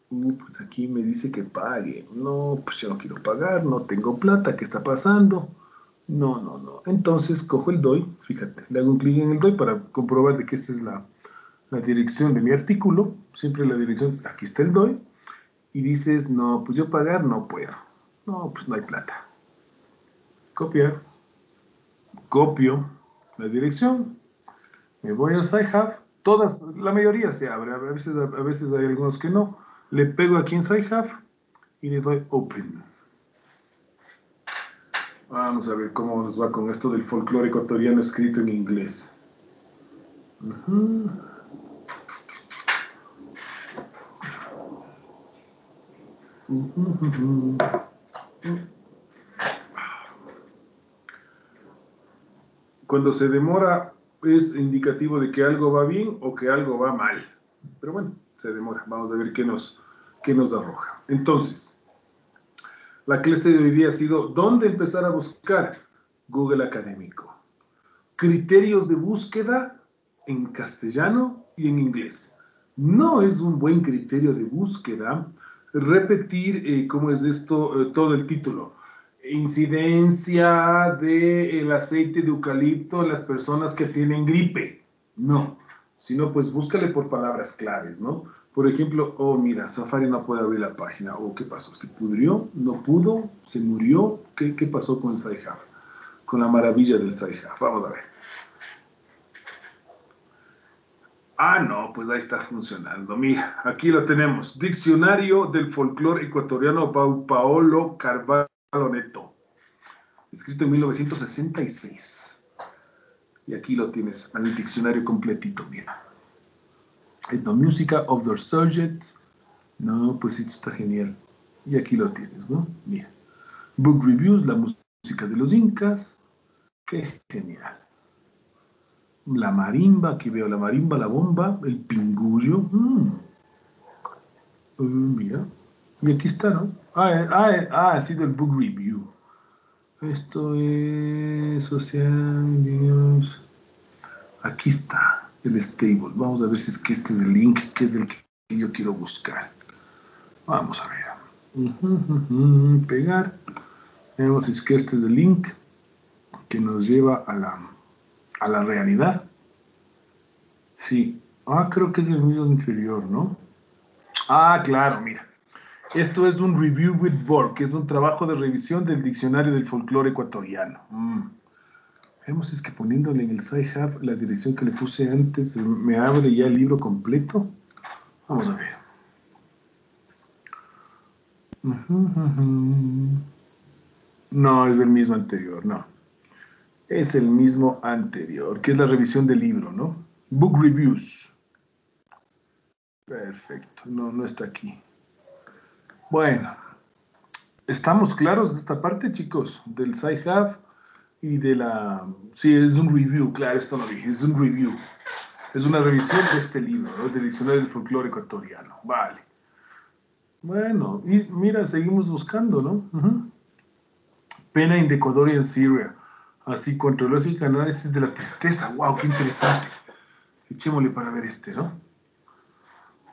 Uh, pues aquí me dice que pague. No, pues yo no quiero pagar, no tengo plata. ¿Qué está pasando? No, no, no. Entonces cojo el D O I, fíjate. Le hago un clic en el D O I para comprobar de que esa es la, la dirección de mi artículo. Siempre la dirección... Aquí está el D O I. Y dices, no, pues yo pagar no puedo. No, pues no hay plata. Copiar, copio la dirección, me voy al Sci-Hub, todas, la mayoría se abre, a veces, a veces hay algunos que no, le pego aquí en Sci-Hub y le doy open. Vamos a ver cómo nos va con esto del folclore ecuatoriano escrito en inglés. Uh-huh. Uh-huh. Uh-huh. cuando se demora es indicativo de que algo va bien o que algo va mal. Pero bueno, se demora. Vamos a ver qué nos, qué nos arroja. Entonces, la clase de hoy día ha sido ¿dónde empezar a buscar? Google Académico. Criterios de búsqueda en castellano y en inglés. No es un buen criterio de búsqueda repetir, eh, ¿cómo es esto? Eh, todo el título. Incidencia del aceite de eucalipto en las personas que tienen gripe. No, sino pues búscale por palabras claves, ¿no? Por ejemplo, oh, mira, Safari no puede abrir la página. Oh, ¿qué pasó? ¿Se pudrió? ¿No pudo? ¿Se murió? ¿Qué, qué pasó con el Sci-Hub? Con la maravilla del Sci-Hub. Vamos a ver. Ah, no, pues ahí está funcionando. Mira, aquí lo tenemos. Diccionario del folclore ecuatoriano Paulo Carvalho Neto, escrito en mil novecientos sesenta y seis, y aquí lo tienes, el diccionario completito. Mira, the música of the subjects, no, pues esto está genial, y aquí lo tienes, ¿no? Mira, book reviews, la música de los incas, qué genial, la marimba, aquí veo la marimba, la bomba, el pingullo, mm. uh, mira, y aquí está, ¿no? Ah, ah, ah, ha sido el book review. Esto es social, digamos. Aquí está el stable. Vamos a ver si es que este es el link, que es el que yo quiero buscar. Vamos a ver. Uh -huh, uh -huh, pegar. Vemos si es que este es el link que nos lleva a la, a la realidad. Sí. Ah, creo que es el mismo inferior, ¿no? Ah, claro, mira. Esto es un Review with Board, que es un trabajo de revisión del Diccionario del Folclore Ecuatoriano. Mm. Vemos si es que poniéndole en el Sci-Hub la dirección que le puse antes, me abre ya el libro completo. Vamos a ver. No, es el mismo anterior, no. Es el mismo anterior, que es la revisión del libro, ¿no? Book Reviews. Perfecto, no, no está aquí. Bueno, ¿estamos claros de esta parte, chicos? Del Sci-Hub y de la... Sí, es un review, claro, esto lo dije, es un review. Es una revisión de este libro, ¿no? Del Diccionario del Folclore Ecuatoriano. Vale. Bueno, y mira, seguimos buscando, ¿no? Uh-huh. Pena in the Ecuadorian Syria. Así, contralógica análisis de la tristeza. ¡Wow, qué interesante! Echémosle para ver este, ¿no?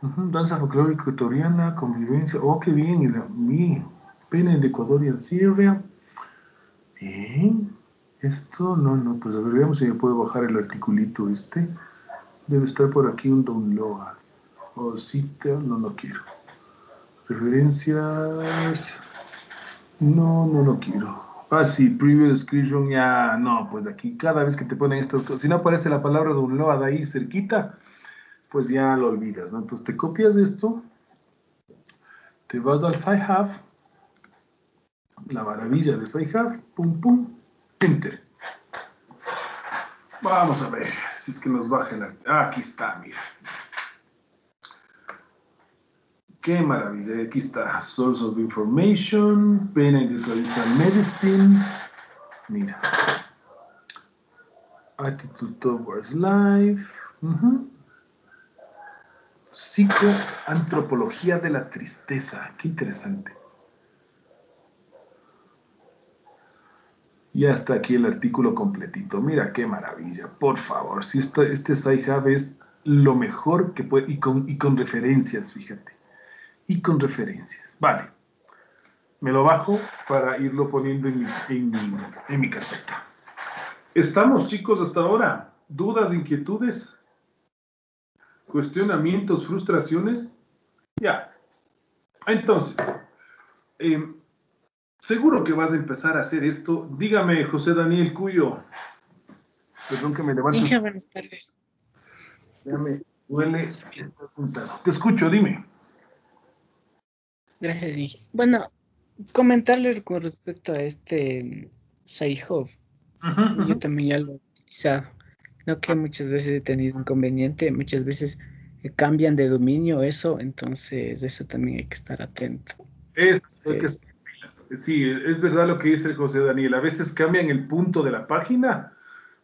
Uh-huh. Danza folclórica ecuatoriana, convivencia. Oh, qué bien. El, bien. Pena de Ecuador y en Siria. Bien. Esto, no, no. Pues a ver, veamos si me puedo bajar el articulito este. Debe estar por aquí un download. O cita, no, no quiero. Referencias. No, no, no quiero. Ah, sí, previous description, ya. No, pues aquí cada vez que te ponen estas cosas. Si no aparece la palabra download ahí cerquita, pues ya lo olvidas, ¿no? Entonces te copias esto, te vas al Sci-Hub, la maravilla de Sci-Hub, pum, pum, enter. Vamos a ver si es que nos baja el... Ah, aquí está, mira. Qué maravilla, aquí está, Source of Information, Pain and Neutralization Medicine, mira. Attitude Towards Life, uh-huh. Psicoantropología de la tristeza. Qué interesante. Ya está aquí el artículo completito. Mira qué maravilla. Por favor, si esto, este Sci-Hub es lo mejor que puede. Y con, y con referencias, fíjate. Y con referencias. Vale. Me lo bajo para irlo poniendo en mi, en mi, en mi carpeta. ¿Estamos, chicos, hasta ahora? ¿Dudas, inquietudes? ¿Cuestionamientos, frustraciones? Ya. Entonces, eh, seguro que vas a empezar a hacer esto. Dígame, José Daniel Cuyo. Perdón que me levanto. Dije buenas tardes. Ya me duele estar sentado. Te escucho, dime. Gracias, dije. Bueno, comentarle con respecto a este Sci-Hub. Uh -huh, yo uh -huh. también ya lo he utilizado. No, que muchas veces he tenido inconveniente, muchas veces cambian de dominio eso, entonces eso también hay que estar atento. Es, entonces, que, sí, es verdad lo que dice el José Daniel, a veces cambian el punto de la página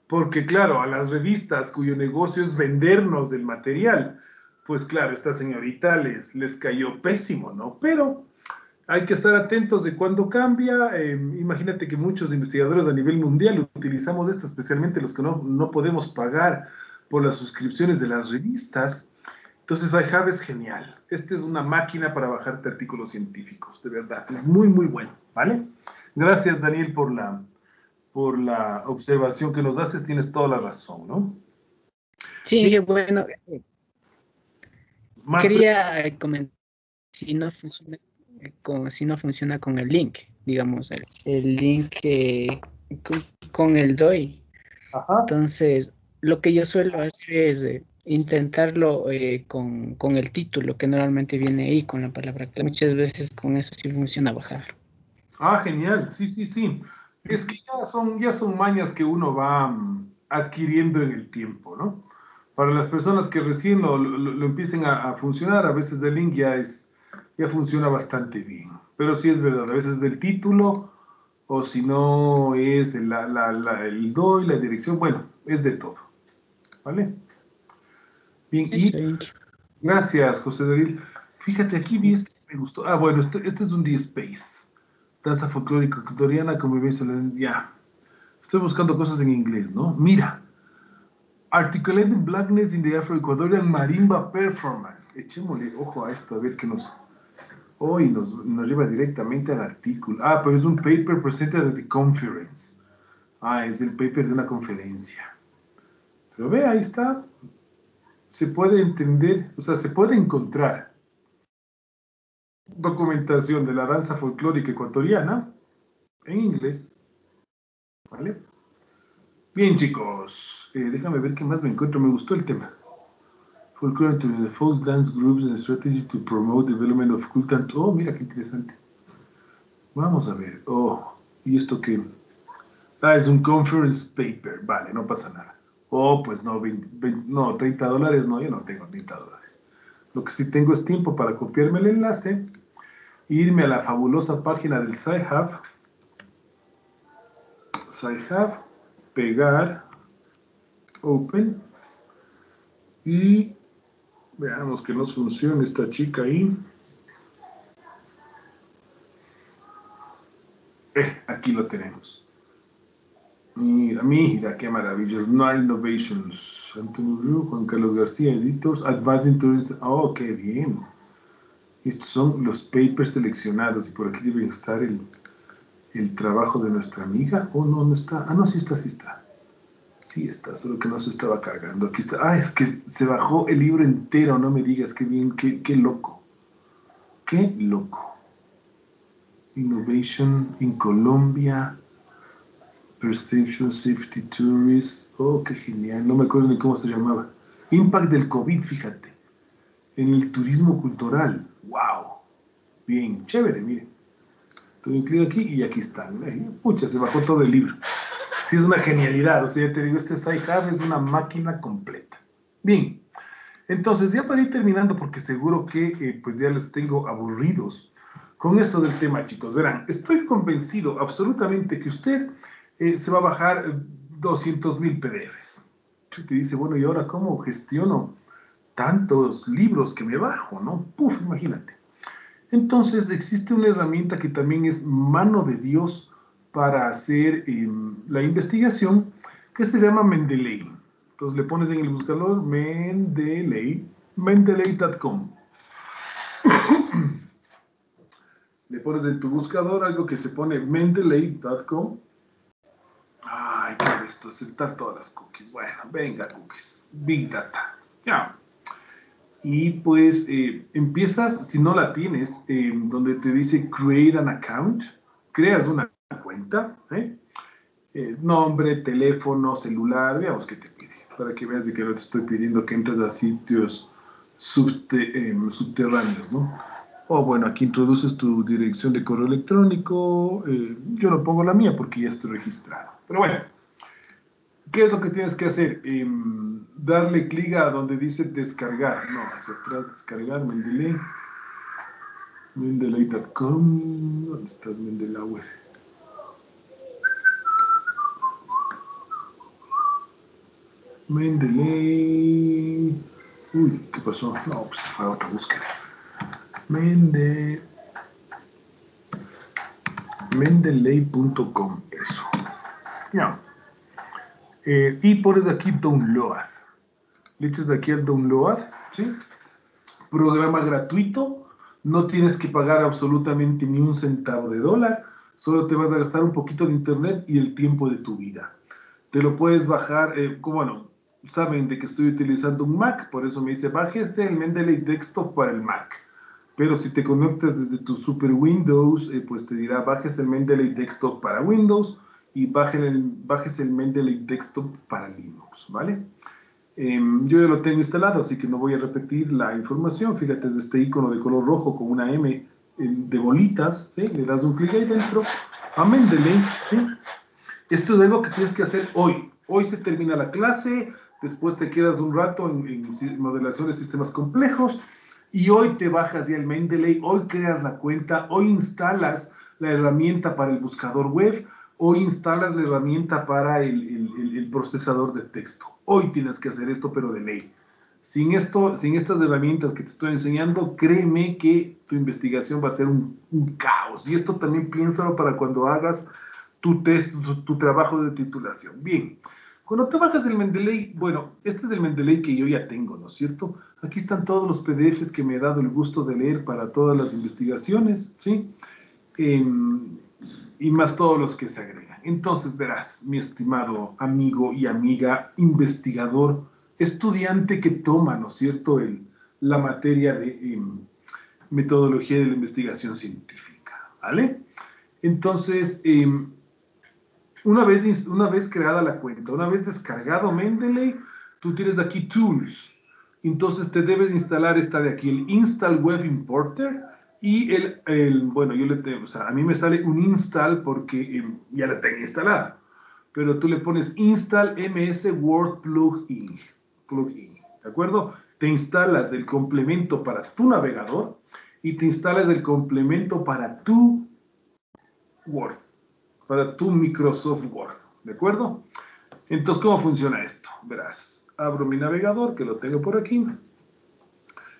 porque claro, a las revistas cuyo negocio es vendernos el material, pues claro, esta señorita les, les cayó pésimo, ¿no? Pero hay que estar atentos de cuándo cambia. Eh, imagínate que muchos investigadores a nivel mundial utilizamos esto, especialmente los que no, no podemos pagar por las suscripciones de las revistas. Entonces, Sci-Hub es genial. Esta es una máquina para bajarte artículos científicos, de verdad. Es muy, muy bueno, ¿vale? Gracias, Daniel, por la, por la observación que nos haces. Tienes toda la razón, ¿no? Sí, y, bueno... Más quería eh, comentar si no funciona eh, con, si no funciona con el link, digamos, el, el link eh, con, con el D O I. Ajá. Entonces, lo que yo suelo hacer es eh, intentarlo eh, con, con el título, que normalmente viene ahí con la palabra clave. Muchas veces con eso sí funciona bajarlo. Ah, genial, sí, sí, sí. Es que ya son, ya son mañas que uno va um, adquiriendo en el tiempo, ¿no? Para las personas que recién lo, lo, lo empiecen a, a funcionar, a veces del link ya, es, ya funciona bastante bien. Pero sí es verdad, a veces del título, o si no es de la, la, la, el D O I, la dirección, bueno, es de todo. ¿Vale? Bien, y gracias, José Daniel. Fíjate, aquí vi este que me gustó. Ah, bueno, este, este es un D-Space. Danza folclórica ecuatoriana, convivencia, ya. Estoy buscando cosas en inglés, ¿no? Mira. Articulating Blackness in the Afro-Ecuadorian Marimba Performance. Echémosle ojo a esto, a ver qué nos... Hoy nos, nos lleva directamente al artículo. Ah, pero es un paper presented at the conference. Ah, es el paper de una conferencia. Pero ve, ahí está. Se puede entender, o sea, se puede encontrar documentación de la danza folclórica ecuatoriana en inglés. ¿Vale? Bien, chicos, eh, déjame ver qué más me encuentro. Me gustó el tema. Folklore and the folk dance groups and strategy to promote development of culture. Oh, mira qué interesante. Vamos a ver. Oh, ¿y esto qué? Ah, es un conference paper. Vale, no pasa nada. Oh, pues no, veinte, veinte, no, treinta dólares. No, yo no tengo treinta dólares. Lo que sí tengo es tiempo para copiarme el enlace, e irme a la fabulosa página del Sci-Hub. Sci-Hub. Pegar, open, y veamos que nos funciona esta chica ahí. Eh, aquí lo tenemos. Mira, mira, qué maravilla. Snarl Innovations, Antonio Rubio, Juan Carlos García, Editors, Advancing Tourism. Oh, qué bien. Estos son los papers seleccionados, y por aquí debe estar el... el trabajo de nuestra amiga. ¿O oh, no, no está? Ah, no, sí está, sí está. Sí está, solo que no se estaba cargando. Aquí está. Ah, es que se bajó el libro entero, no me digas. Qué bien, qué, qué loco. Qué loco. Innovation in Colombia. Perception, Safety, Tourism. Oh, qué genial. No me acuerdo ni cómo se llamaba. Impact del COVID, fíjate. En el turismo cultural. ¡Wow! Bien, chévere, miren. Doy un clic aquí y aquí están. Pucha, se bajó todo el libro. Sí, es una genialidad. O sea, ya te digo, este Sci-Hub es una máquina completa. Bien, entonces ya para ir terminando, porque seguro que eh, pues ya les tengo aburridos con esto del tema, chicos. Verán, estoy convencido absolutamente que usted eh, se va a bajar doscientos mil P D Fs. Usted te dice, bueno, ¿y ahora cómo gestiono tantos libros que me bajo, no? Puf, imagínate. Entonces, existe una herramienta que también es mano de Dios para hacer eh, la investigación, que se llama Mendeley. Entonces, le pones en el buscador Mendeley, Mendeley punto com. Le pones en tu buscador algo que se pone Mendeley punto com. Ay, ¿qué es esto? Aceptar todas las cookies. Bueno, venga, cookies. Big Data. Ya. Y pues eh, empiezas, si no la tienes, eh, donde te dice create an account, creas una cuenta, ¿eh? Eh, nombre, teléfono, celular, veamos qué te pide, para que veas de que no te estoy pidiendo que entres a sitios subte, eh, subterráneos, ¿no? O bueno, aquí introduces tu dirección de correo electrónico, eh, yo no pongo la mía porque ya estoy registrado, pero bueno. ¿Qué es lo que tienes que hacer? Eh, darle clic a donde dice descargar. No, hacia atrás, descargar, Mendeley. Mendeley punto com. ¿Dónde estás, Mendelauer? Mendeley. Uy, ¿qué pasó? No, pues fue a otra búsqueda. Mende... Mendeley punto com. Eso. Ya. Eh, y pones aquí download. Le echas de aquí al download. ¿Sí? Programa gratuito. No tienes que pagar absolutamente ni un centavo de dólar. Solo te vas a gastar un poquito de internet y el tiempo de tu vida. Te lo puedes bajar, eh, como bueno, saben de que estoy utilizando un Mac, por eso me dice, bájese el Mendeley Desktop para el Mac. Pero si te conectas desde tu Super Windows, eh, pues te dirá, bájese el Mendeley Desktop para Windows y bájese el, bájese el Mendeley Desktop para Linux, ¿vale? Eh, yo ya lo tengo instalado, así que no voy a repetir la información. Fíjate, es este icono de color rojo con una M eh, de bolitas, ¿sí? Le das un clic ahí dentro a Mendeley, ¿sí? Esto es algo que tienes que hacer hoy. Hoy se termina la clase, después te quedas un rato en, en modelación de sistemas complejos y hoy te bajas ya el Mendeley, hoy creas la cuenta, hoy instalas la herramienta para el buscador web, hoy instalas la herramienta para el, el, el, el procesador de texto. Hoy tienes que hacer esto, pero de ley. Sin esto, sin estas herramientas que te estoy enseñando, créeme que tu investigación va a ser un, un caos. Y esto también piénsalo para cuando hagas tu test, tu, tu trabajo de titulación. Bien, cuando te bajas del Mendeley, bueno, este es el Mendeley que yo ya tengo, ¿no es cierto? Aquí están todos los P D Fs que me he dado el gusto de leer para todas las investigaciones, ¿sí? Eh, y más todos los que se agregan. Entonces, verás, mi estimado amigo y amiga, investigador, estudiante que toma, ¿no es cierto?, el, la materia de eh, metodología de la investigación científica, ¿vale? Entonces, eh, Una vez, una vez creada la cuenta, una vez descargado Mendeley, tú tienes aquí Tools. Entonces te debes instalar esta de aquí, el Install Web Importer. Y el, el bueno, yo le tengo, o sea, a mí me sale un Install porque eh, ya la tengo instalada. Pero tú le pones Install M S Word Plugin. Plugin, ¿de acuerdo? Te instalas el complemento para tu navegador y te instalas el complemento para tu Word. Para tu Microsoft Word, ¿de acuerdo? Entonces, ¿cómo funciona esto? Verás, abro mi navegador, que lo tengo por aquí.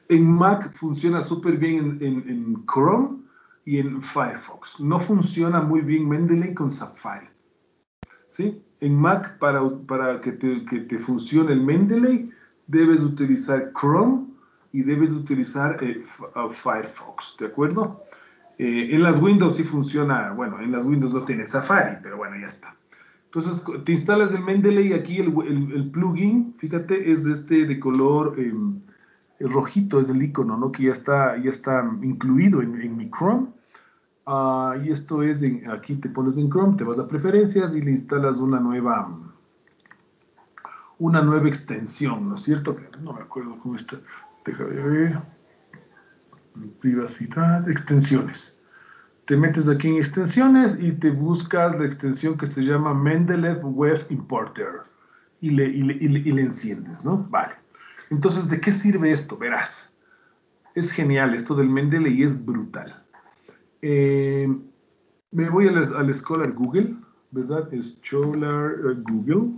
En Mac funciona súper bien en, en, en Chrome y en Firefox. No funciona muy bien Mendeley con Safari, ¿sí? En Mac, para, para que, te, que te funcione el Mendeley, debes utilizar Chrome y debes utilizar eh, Firefox, ¿de acuerdo? Eh, en las Windows sí funciona, bueno, en las Windows no tiene Safari, pero bueno, ya está. Entonces, te instalas el Mendeley, aquí el, el, el plugin, fíjate, es este de color eh, el rojito, es el icono, ¿no? Que ya está, ya está incluido en, en mi Chrome. Uh, y esto es, en, aquí te pones en Chrome, te vas a preferencias y le instalas una nueva, una nueva extensión, ¿no es cierto? No me acuerdo cómo está, déjame ver... Privacidad, extensiones. Te metes aquí en extensiones y te buscas la extensión que se llama Mendeley Web Importer y le, y le, y le, y le enciendes, ¿no? Vale. Entonces, ¿de qué sirve esto? Verás. Es genial, esto del Mendeley es brutal. Eh, me voy al, al Scholar Google, ¿verdad? Es Scholar Google.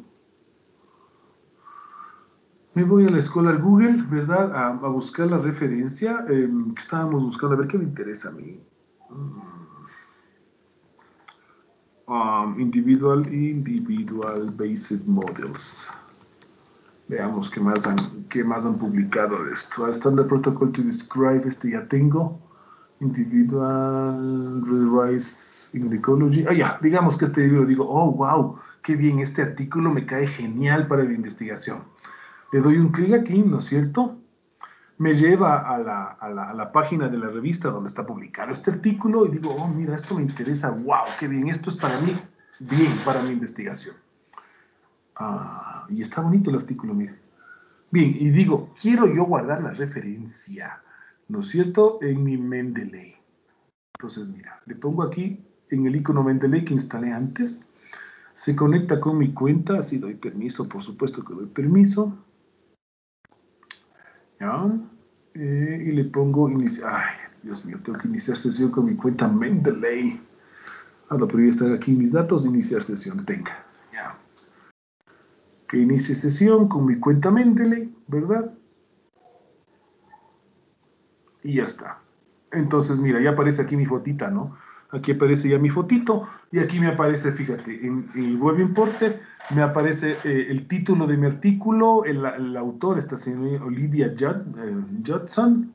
Me voy a la escuela Google, ¿verdad? A, a buscar la referencia eh, que estábamos buscando. A ver qué me interesa a mí. Um, individual, individual Based Models. Veamos qué más han, qué más han publicado de esto. Standard Protocol to Describe, este ya tengo. Individual Rise in Ecology. Ah, ya, digamos que este libro digo, oh, wow, qué bien, este artículo me cae genial para la investigación. Le doy un clic aquí, ¿no es cierto? Me lleva a la, a, la, a la página de la revista donde está publicado este artículo y digo, oh, mira, esto me interesa, wow, qué bien, esto es para mí, bien, para mi investigación. Ah, y está bonito el artículo, mire. Bien, y digo, quiero yo guardar la referencia, ¿no es cierto?, en mi Mendeley. Entonces, mira, le pongo aquí en el icono Mendeley que instalé antes. Se conecta con mi cuenta, así doy permiso, por supuesto que doy permiso. ¿Ya? Eh, y le pongo iniciar. Ay, Dios mío, tengo que iniciar sesión con mi cuenta Mendeley. Ah, no, pero ya están aquí mis datos. Iniciar sesión, tenga. Ya. que inicie sesión con mi cuenta Mendeley, ¿verdad? Y ya está. Entonces, mira, ya aparece aquí mi fotita, ¿no? Aquí aparece ya mi fotito, y aquí me aparece, fíjate, en, en el web importer me aparece eh, el título de mi artículo, el, el autor, esta señora Olivia Judson,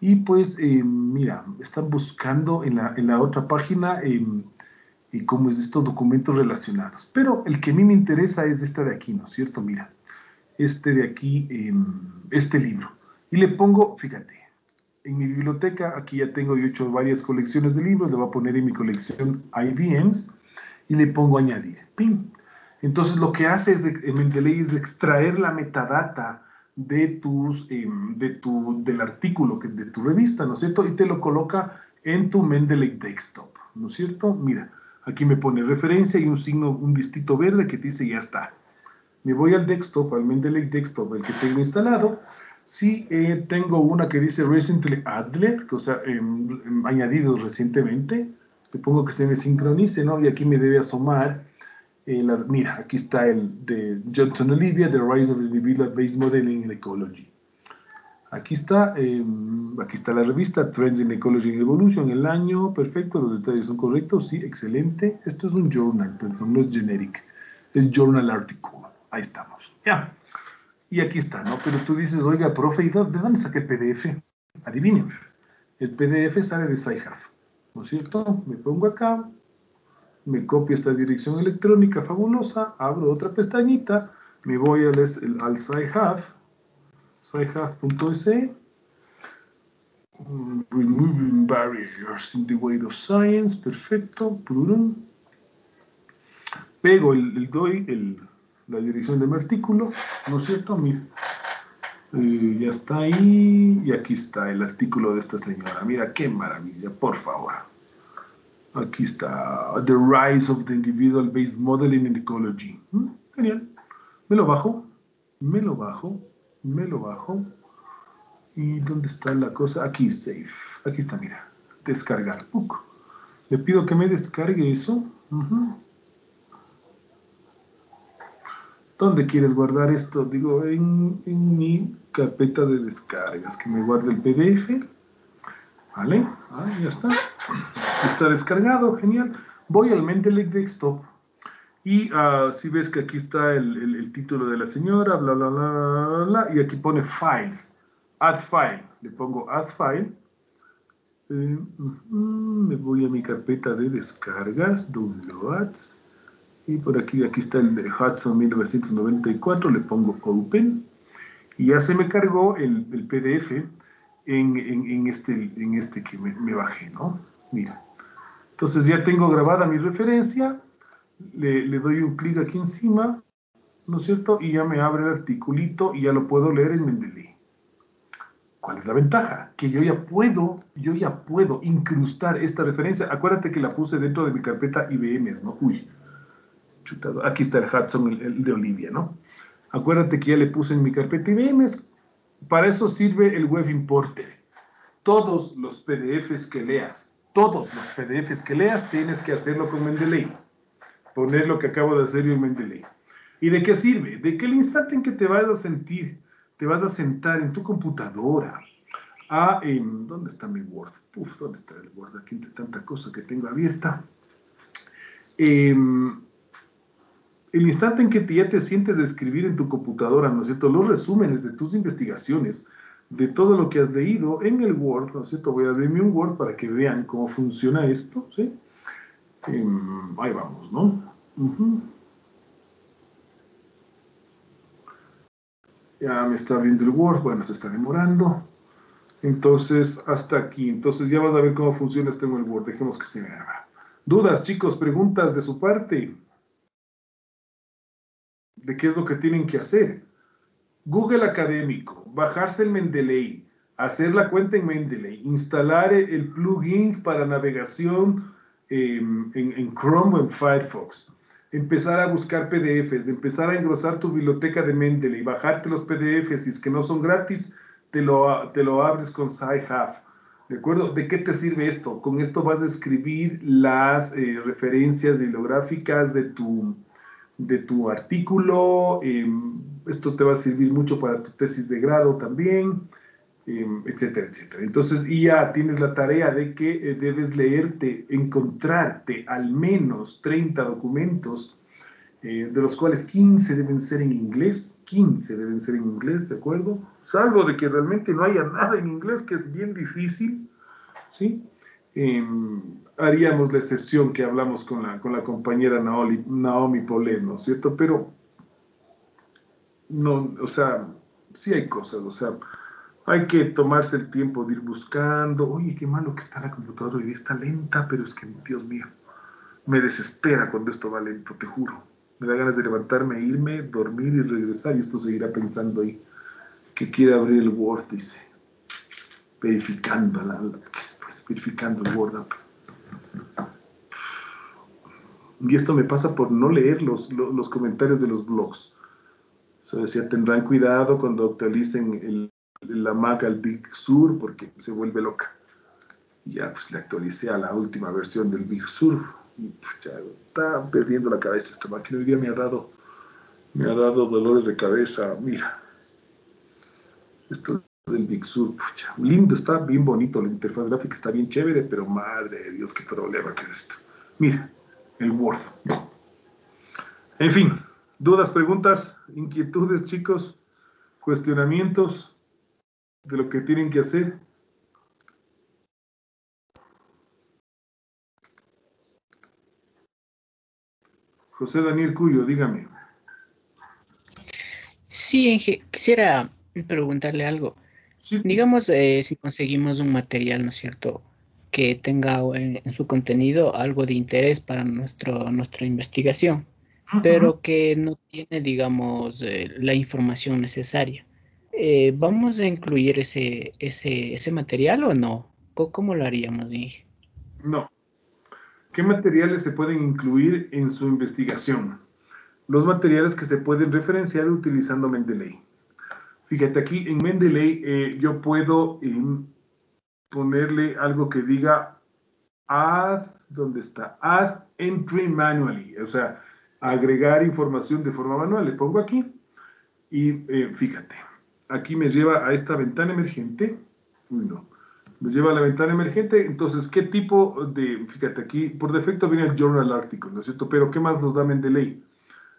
y pues, eh, mira, están buscando en la, en la otra página eh, y cómo es estos documentos relacionados. Pero el que a mí me interesa es esta de aquí, ¿no es cierto? Mira, este de aquí, eh, este libro. Y le pongo, fíjate, en mi biblioteca, aquí ya tengo yo hecho varias colecciones de libros, le voy a poner en mi colección I B Ms y le pongo añadir. ¡Pim! Entonces lo que hace es de, Mendeley es de extraer la metadata de tus, eh, de tu, del artículo, que, de tu revista, ¿no es cierto? Y te lo coloca en tu Mendeley Desktop, ¿no es cierto? Mira, aquí me pone referencia y un signo, un vistito verde que te dice ya está. Me voy al desktop, al Mendeley Desktop, el que tengo instalado. Sí, eh, tengo una que dice Recently Added, o sea, eh, añadido recientemente. Supongo que se me sincronice, ¿no? Y aquí me debe asomar. Eh, la, mira, aquí está el de Johnson Olivia, The Rise of Individual Based Modeling in Ecology. Aquí está, eh, aquí está la revista Trends in Ecology and Evolution, el año, perfecto, los detalles son correctos, sí, excelente. Esto es un journal, perdón, no es generic, es journal article. Ahí estamos, ya. Yeah. Y aquí está, ¿no? Pero tú dices, oiga, profe, ¿y de dónde saqué el P D F? Adivinen, el P D F sale de Sci-Hub, ¿no es cierto? Me pongo acá, me copio esta dirección electrónica fabulosa, abro otra pestañita, me voy al, al Sci-Hub, sci hub punto e c, Removing Barriers in the Way of Science, perfecto, plurum. Pego el, el doy, el... la dirección de mi artículo, ¿no es cierto? Mira, eh, ya está ahí, y aquí está el artículo de esta señora. Mira, qué maravilla, por favor. Aquí está, The Rise of the Individual Based Modeling in Ecology. ¿Mm? Genial. Me lo bajo, me lo bajo, me lo bajo. ¿Y dónde está la cosa? Aquí, save. Aquí está, mira, descargar. Uf. Le pido que me descargue eso. Uh-huh. ¿Dónde quieres guardar esto? Digo, en, en mi carpeta de descargas, que me guarde el P D F. ¿Vale? Ah, ya está. Está descargado, genial. Voy al Mendeley Desktop. Y uh, si ves que aquí está el, el, el título de la señora, bla, bla, bla, bla, bla, y aquí pone Files. Add File. Le pongo Add File. Eh, mm, me voy a mi carpeta de descargas, Downloads. Y por aquí, aquí está el de Hudson mil novecientos noventa y cuatro, le pongo Open. Y ya se me cargó el, el P D F en, en, en, este, en este que me, me bajé, ¿no? Mira. Entonces ya tengo grabada mi referencia, le, le doy un clic aquí encima, ¿no es cierto? Y ya me abre el articulito y ya lo puedo leer en Mendeley. ¿Cuál es la ventaja? Que yo ya puedo, yo ya puedo incrustar esta referencia. Acuérdate que la puse dentro de mi carpeta I B Ms, ¿no? Uy. Aquí está el Hudson, el, el de Olivia, ¿no? Acuérdate que ya le puse en mi carpeta I B Ms. Para eso sirve el Web Importer. Todos los P D Fs que leas, todos los P D Fs que leas, tienes que hacerlo con Mendeley. Poner lo que acabo de hacer yo en Mendeley. ¿Y de qué sirve? De que el instante en que te vas a sentir, te vas a sentar en tu computadora, a, eh, ¿dónde está mi Word? Uf, ¿dónde está el Word? Aquí entre tanta cosa que tengo abierta. Eh... El instante en que te, ya te sientes de escribir en tu computadora, ¿no es cierto?, los resúmenes de tus investigaciones, de todo lo que has leído en el Word, ¿no es cierto? Voy a abrirme un Word para que vean cómo funciona esto, ¿sí? Eh, ahí vamos, ¿no? Uh-huh. Ya me está abriendo el Word, bueno, se está demorando. Entonces, hasta aquí. Entonces ya vas a ver cómo funciona esto en el Word. Dejemos que se vea. ¿Dudas, chicos? ¿Preguntas de su parte? De qué es lo que tienen que hacer. Google Académico, bajarse el Mendeley, hacer la cuenta en Mendeley, instalar el plugin para navegación eh, en, en Chrome o en Firefox, empezar a buscar P D Fs, empezar a engrosar tu biblioteca de Mendeley, bajarte los P D Fs, si es que no son gratis, te lo, te lo abres con Sci-Hub. ¿De acuerdo? ¿De qué te sirve esto? Con esto vas a escribir las eh, referencias bibliográficas de tu... de tu artículo, eh, esto te va a servir mucho para tu tesis de grado también, eh, etcétera, etcétera. Entonces, y ya tienes la tarea de que eh, debes leerte, encontrarte al menos treinta documentos, eh, de los cuales quince deben ser en inglés, quince deben ser en inglés, ¿de acuerdo? Salvo de que realmente no haya nada en inglés, que es bien difícil, ¿sí? Eh, haríamos la excepción que hablamos con la, con la compañera Naoli, Naomi Polet, ¿no es cierto? Pero, no, o sea, sí hay cosas, o sea, hay que tomarse el tiempo de ir buscando. Oye, qué malo que está la computadora, hoy está lenta, pero es que, Dios mío, me desespera cuando esto va lento, te juro. Me da ganas de levantarme, irme, dormir y regresar, y esto seguirá pensando ahí, que quiere abrir el Word, dice, verificando la... la verificando el Word. Y esto me pasa por no leer los, los, los comentarios de los blogs. O sea, decía, tendrán cuidado cuando actualicen el, la Mac al Big Sur, porque se vuelve loca. Y ya, pues, le actualicé a la última versión del Big Sur. Y, pues, ya está perdiendo la cabeza esta máquina. Hoy día me ha dado, me ha dado dolores de cabeza. Mira, esto del Big Sur, pucha, lindo, está bien bonito, la interfaz gráfica está bien chévere, pero madre de Dios, qué problema que es esto. Mira, el Word. En fin, dudas, preguntas, inquietudes, chicos, cuestionamientos de lo que tienen que hacer. José Daniel Cuyo, dígame. Sí, quisiera preguntarle algo. Sí. Digamos, eh, si conseguimos un material, ¿no es cierto?, que tenga en, en su contenido algo de interés para nuestro, nuestra investigación, uh-huh, pero que no tiene, digamos, eh, la información necesaria. Eh, ¿Vamos a incluir ese, ese, ese material o no? ¿Cómo, cómo lo haríamos, Inge? No. ¿Qué materiales se pueden incluir en su investigación? Los materiales que se pueden referenciar utilizando Mendeley. Fíjate, aquí en Mendeley eh, yo puedo eh, ponerle algo que diga add, ¿dónde está? Add entry manually, o sea, agregar información de forma manual. Le pongo aquí y eh, fíjate, aquí me lleva a esta ventana emergente. Uy, no, me lleva a la ventana emergente. Entonces, ¿qué tipo de...? Fíjate, aquí por defecto viene el journal article, ¿no es cierto? Pero ¿qué más nos da Mendeley?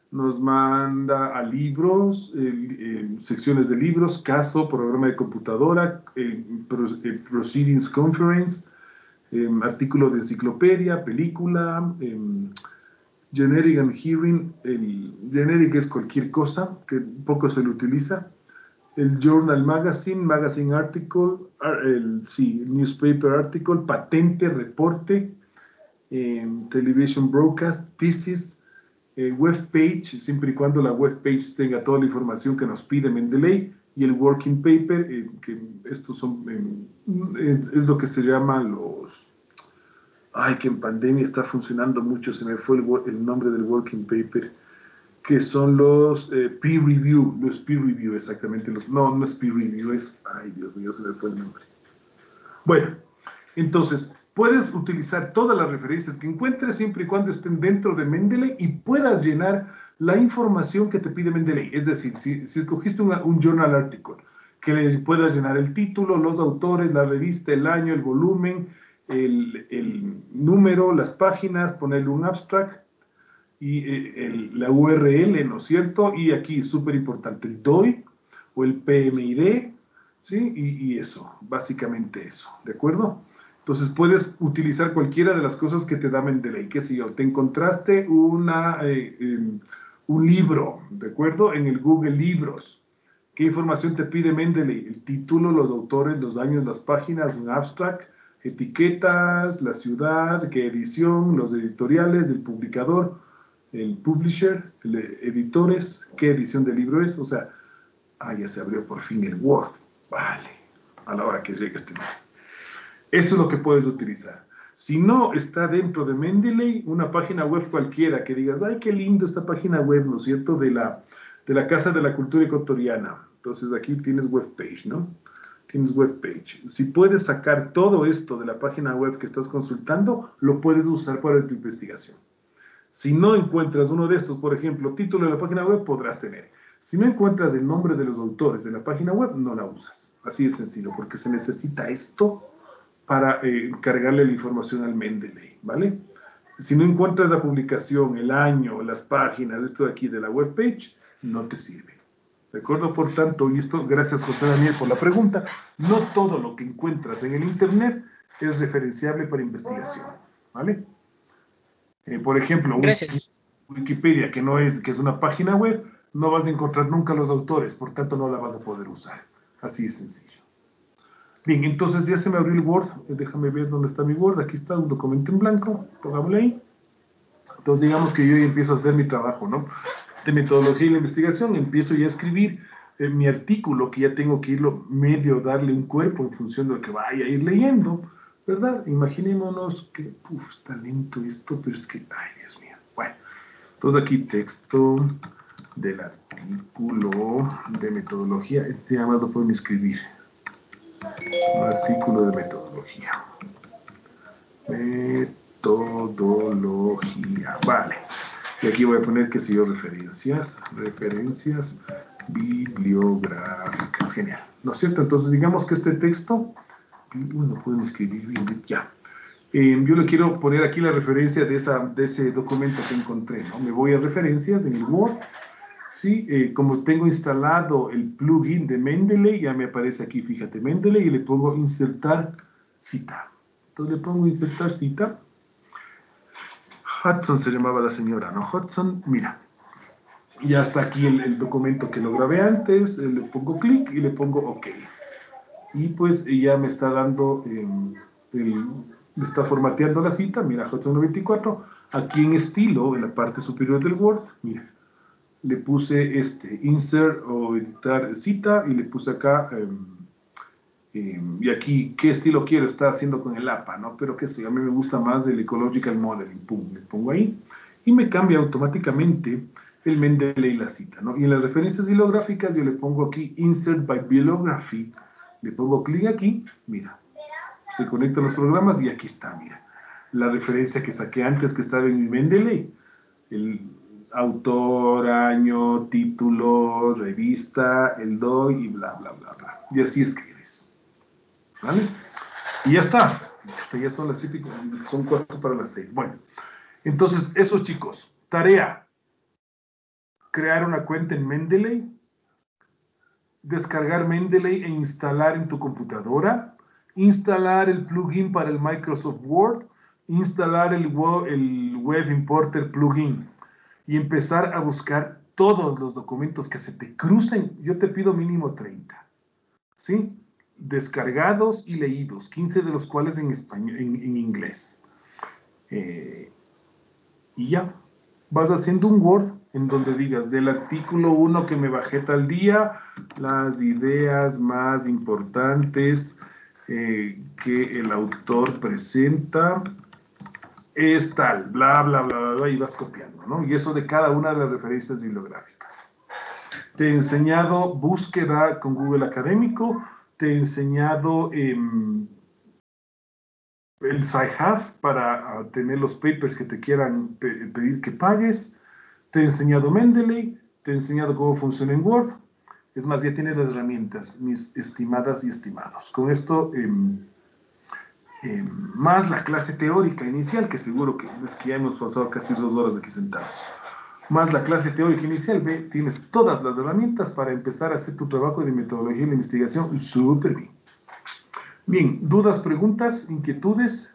Nos manda a libros, eh, eh, secciones de libros, caso, programa de computadora, eh, pro, eh, proceedings conference, eh, artículo de enciclopedia, película, eh, generic and hearing. El generic es cualquier cosa, que poco se lo utiliza. El journal magazine, magazine article, el, sí, newspaper article, patente, reporte, eh, television broadcast, thesis, Eh, web page, siempre y cuando la web page tenga toda la información que nos pide Mendeley, y el working paper, eh, que estos son, eh, es lo que se llama los... Ay, que en pandemia está funcionando mucho, se me fue el, el nombre del working paper, que son los eh, peer review, los peer review, exactamente, los, no, no es peer review, es... Ay, Dios mío, se me fue el nombre. Bueno, entonces... Puedes utilizar todas las referencias que encuentres siempre y cuando estén dentro de Mendeley y puedas llenar la información que te pide Mendeley. Es decir, si, si escogiste un, un journal article, que le puedas llenar el título, los autores, la revista, el año, el volumen, el, el número, las páginas, ponerle un abstract y el, el, la U R L, ¿no es cierto? Y aquí, súper importante, el D O I o el P M I D, ¿sí? Y, y eso, básicamente eso, ¿de acuerdo? Entonces, puedes utilizar cualquiera de las cosas que te da Mendeley. ¿Qué sé yo? Te encontraste una, eh, eh, un libro, ¿de acuerdo? En el Google Libros. ¿Qué información te pide Mendeley? El título, los autores, los años, las páginas, un abstract, etiquetas, la ciudad, qué edición, los editoriales, el publicador, el publisher, el editores, qué edición del libro es. O sea, ah, ya se abrió por fin el Word. Vale, a la hora que llegue este momento. Eso es lo que puedes utilizar. Si no está dentro de Mendeley, una página web cualquiera que digas, ay, qué lindo esta página web, ¿no es cierto?, de la, de la Casa de la Cultura Ecuatoriana. Entonces, aquí tienes web page, ¿no? Tienes web page. Si puedes sacar todo esto de la página web que estás consultando, lo puedes usar para tu investigación. Si no encuentras uno de estos, por ejemplo, título de la página web, podrás tener. Si no encuentras el nombre de los autores de la página web, no la usas. Así de sencillo, porque se necesita esto para eh, cargarle la información al Mendeley, ¿vale? Si no encuentras la publicación, el año, las páginas, esto de aquí de la webpage, no te sirve. ¿De acuerdo? Por tanto, y esto, gracias José Daniel por la pregunta, no todo lo que encuentras en el Internet es referenciable para investigación, ¿vale? Eh, por ejemplo, gracias. Wikipedia, que no es, que es una página web, no vas a encontrar nunca los autores, por tanto no la vas a poder usar. Así de sencillo. Bien, entonces ya se me abrió el Word, eh, déjame ver dónde está mi Word, aquí está un documento en blanco, pongámosle ahí. Entonces digamos que yo ya empiezo a hacer mi trabajo, ¿no? De metodología y la investigación, empiezo ya a escribir eh, mi artículo, que ya tengo que irlo medio, darle un cuerpo en función de lo que vaya a ir leyendo, ¿verdad? Imaginémonos que, uff, está lento esto, pero es que, ay, Dios mío. Bueno, entonces aquí texto del artículo de metodología, este además lo pueden escribir. Artículo de metodología. Metodología, vale. Y aquí voy a poner, qué sé yo, referencias, referencias bibliográficas, genial, ¿no es cierto? Entonces digamos que este texto... Uy, no pueden escribir bien, ya. Eh, yo le quiero poner aquí la referencia de, esa, de ese documento que encontré, ¿no? Me voy a referencias en el Word, ¿sí? Eh, como tengo instalado el plugin de Mendeley, ya me aparece aquí, fíjate, Mendeley, y le pongo insertar cita. Entonces le pongo insertar cita. Hudson se llamaba la señora, ¿no? Hudson, mira. Ya está aquí el, el documento que lo grabé antes, eh, le pongo clic y le pongo OK. Y pues ya me está dando, eh, el, está formateando la cita, mira, J noventa y cuatro, aquí en estilo, en la parte superior del Word, mira, le puse este, insert o editar cita, y le puse acá, eh, eh, y aquí, ¿qué estilo quiero? Está haciendo con el A P A, ¿no? Pero qué sé, a mí me gusta más el Ecological Modeling, pum, le pongo ahí, y me cambia automáticamente el Mendeley y la cita, ¿no? Y en las referencias bibliográficas yo le pongo aquí, insert by bibliography. Le pongo clic aquí, mira, se conectan los programas y aquí está, mira, la referencia que saqué antes que estaba en mi Mendeley, el autor, año, título, revista, el D O I y bla, bla, bla, bla, y así escribes, ¿vale? Y ya está, ya son las siete, son cuatro para las seis, bueno, entonces, esos chicos, tarea, crear una cuenta en Mendeley, descargar Mendeley e instalar en tu computadora, instalar el plugin para el Microsoft Word, instalar el, el Web Importer plugin y empezar a buscar todos los documentos que se te crucen. Yo te pido mínimo treinta, ¿sí? Descargados y leídos, quince de los cuales en español, en, en inglés. Eh, y ya, vas haciendo un Word en donde digas, del artículo uno que me bajé tal día, las ideas más importantes eh, que el autor presenta es tal, bla, bla, bla, bla, bla, y vas copiando, ¿no? Y eso de cada una de las referencias bibliográficas. Te he enseñado búsqueda con Google Académico, te he enseñado eh, el Sci-Hub para tener los papers que te quieran pe pedir que pagues, te he enseñado Mendeley, te he enseñado cómo funciona en Word. Es más, ya tienes las herramientas, mis estimadas y estimados. Con esto, eh, eh, más la clase teórica inicial, que seguro que es que ya hemos pasado casi dos horas aquí sentados. Más la clase teórica inicial, ve, tienes todas las herramientas para empezar a hacer tu trabajo de metodología y de investigación súper bien. Bien, ¿dudas, preguntas, inquietudes?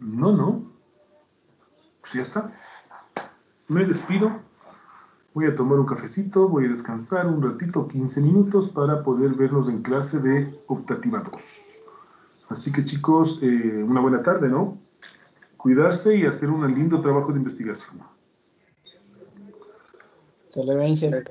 No, no. Pues ya está. Me despido, voy a tomar un cafecito, voy a descansar un ratito, quince minutos, para poder vernos en clase de optativa dos. Así que chicos, eh, una buena tarde, ¿no? Cuidarse y hacer un lindo trabajo de investigación. Se le ve, ingeniero.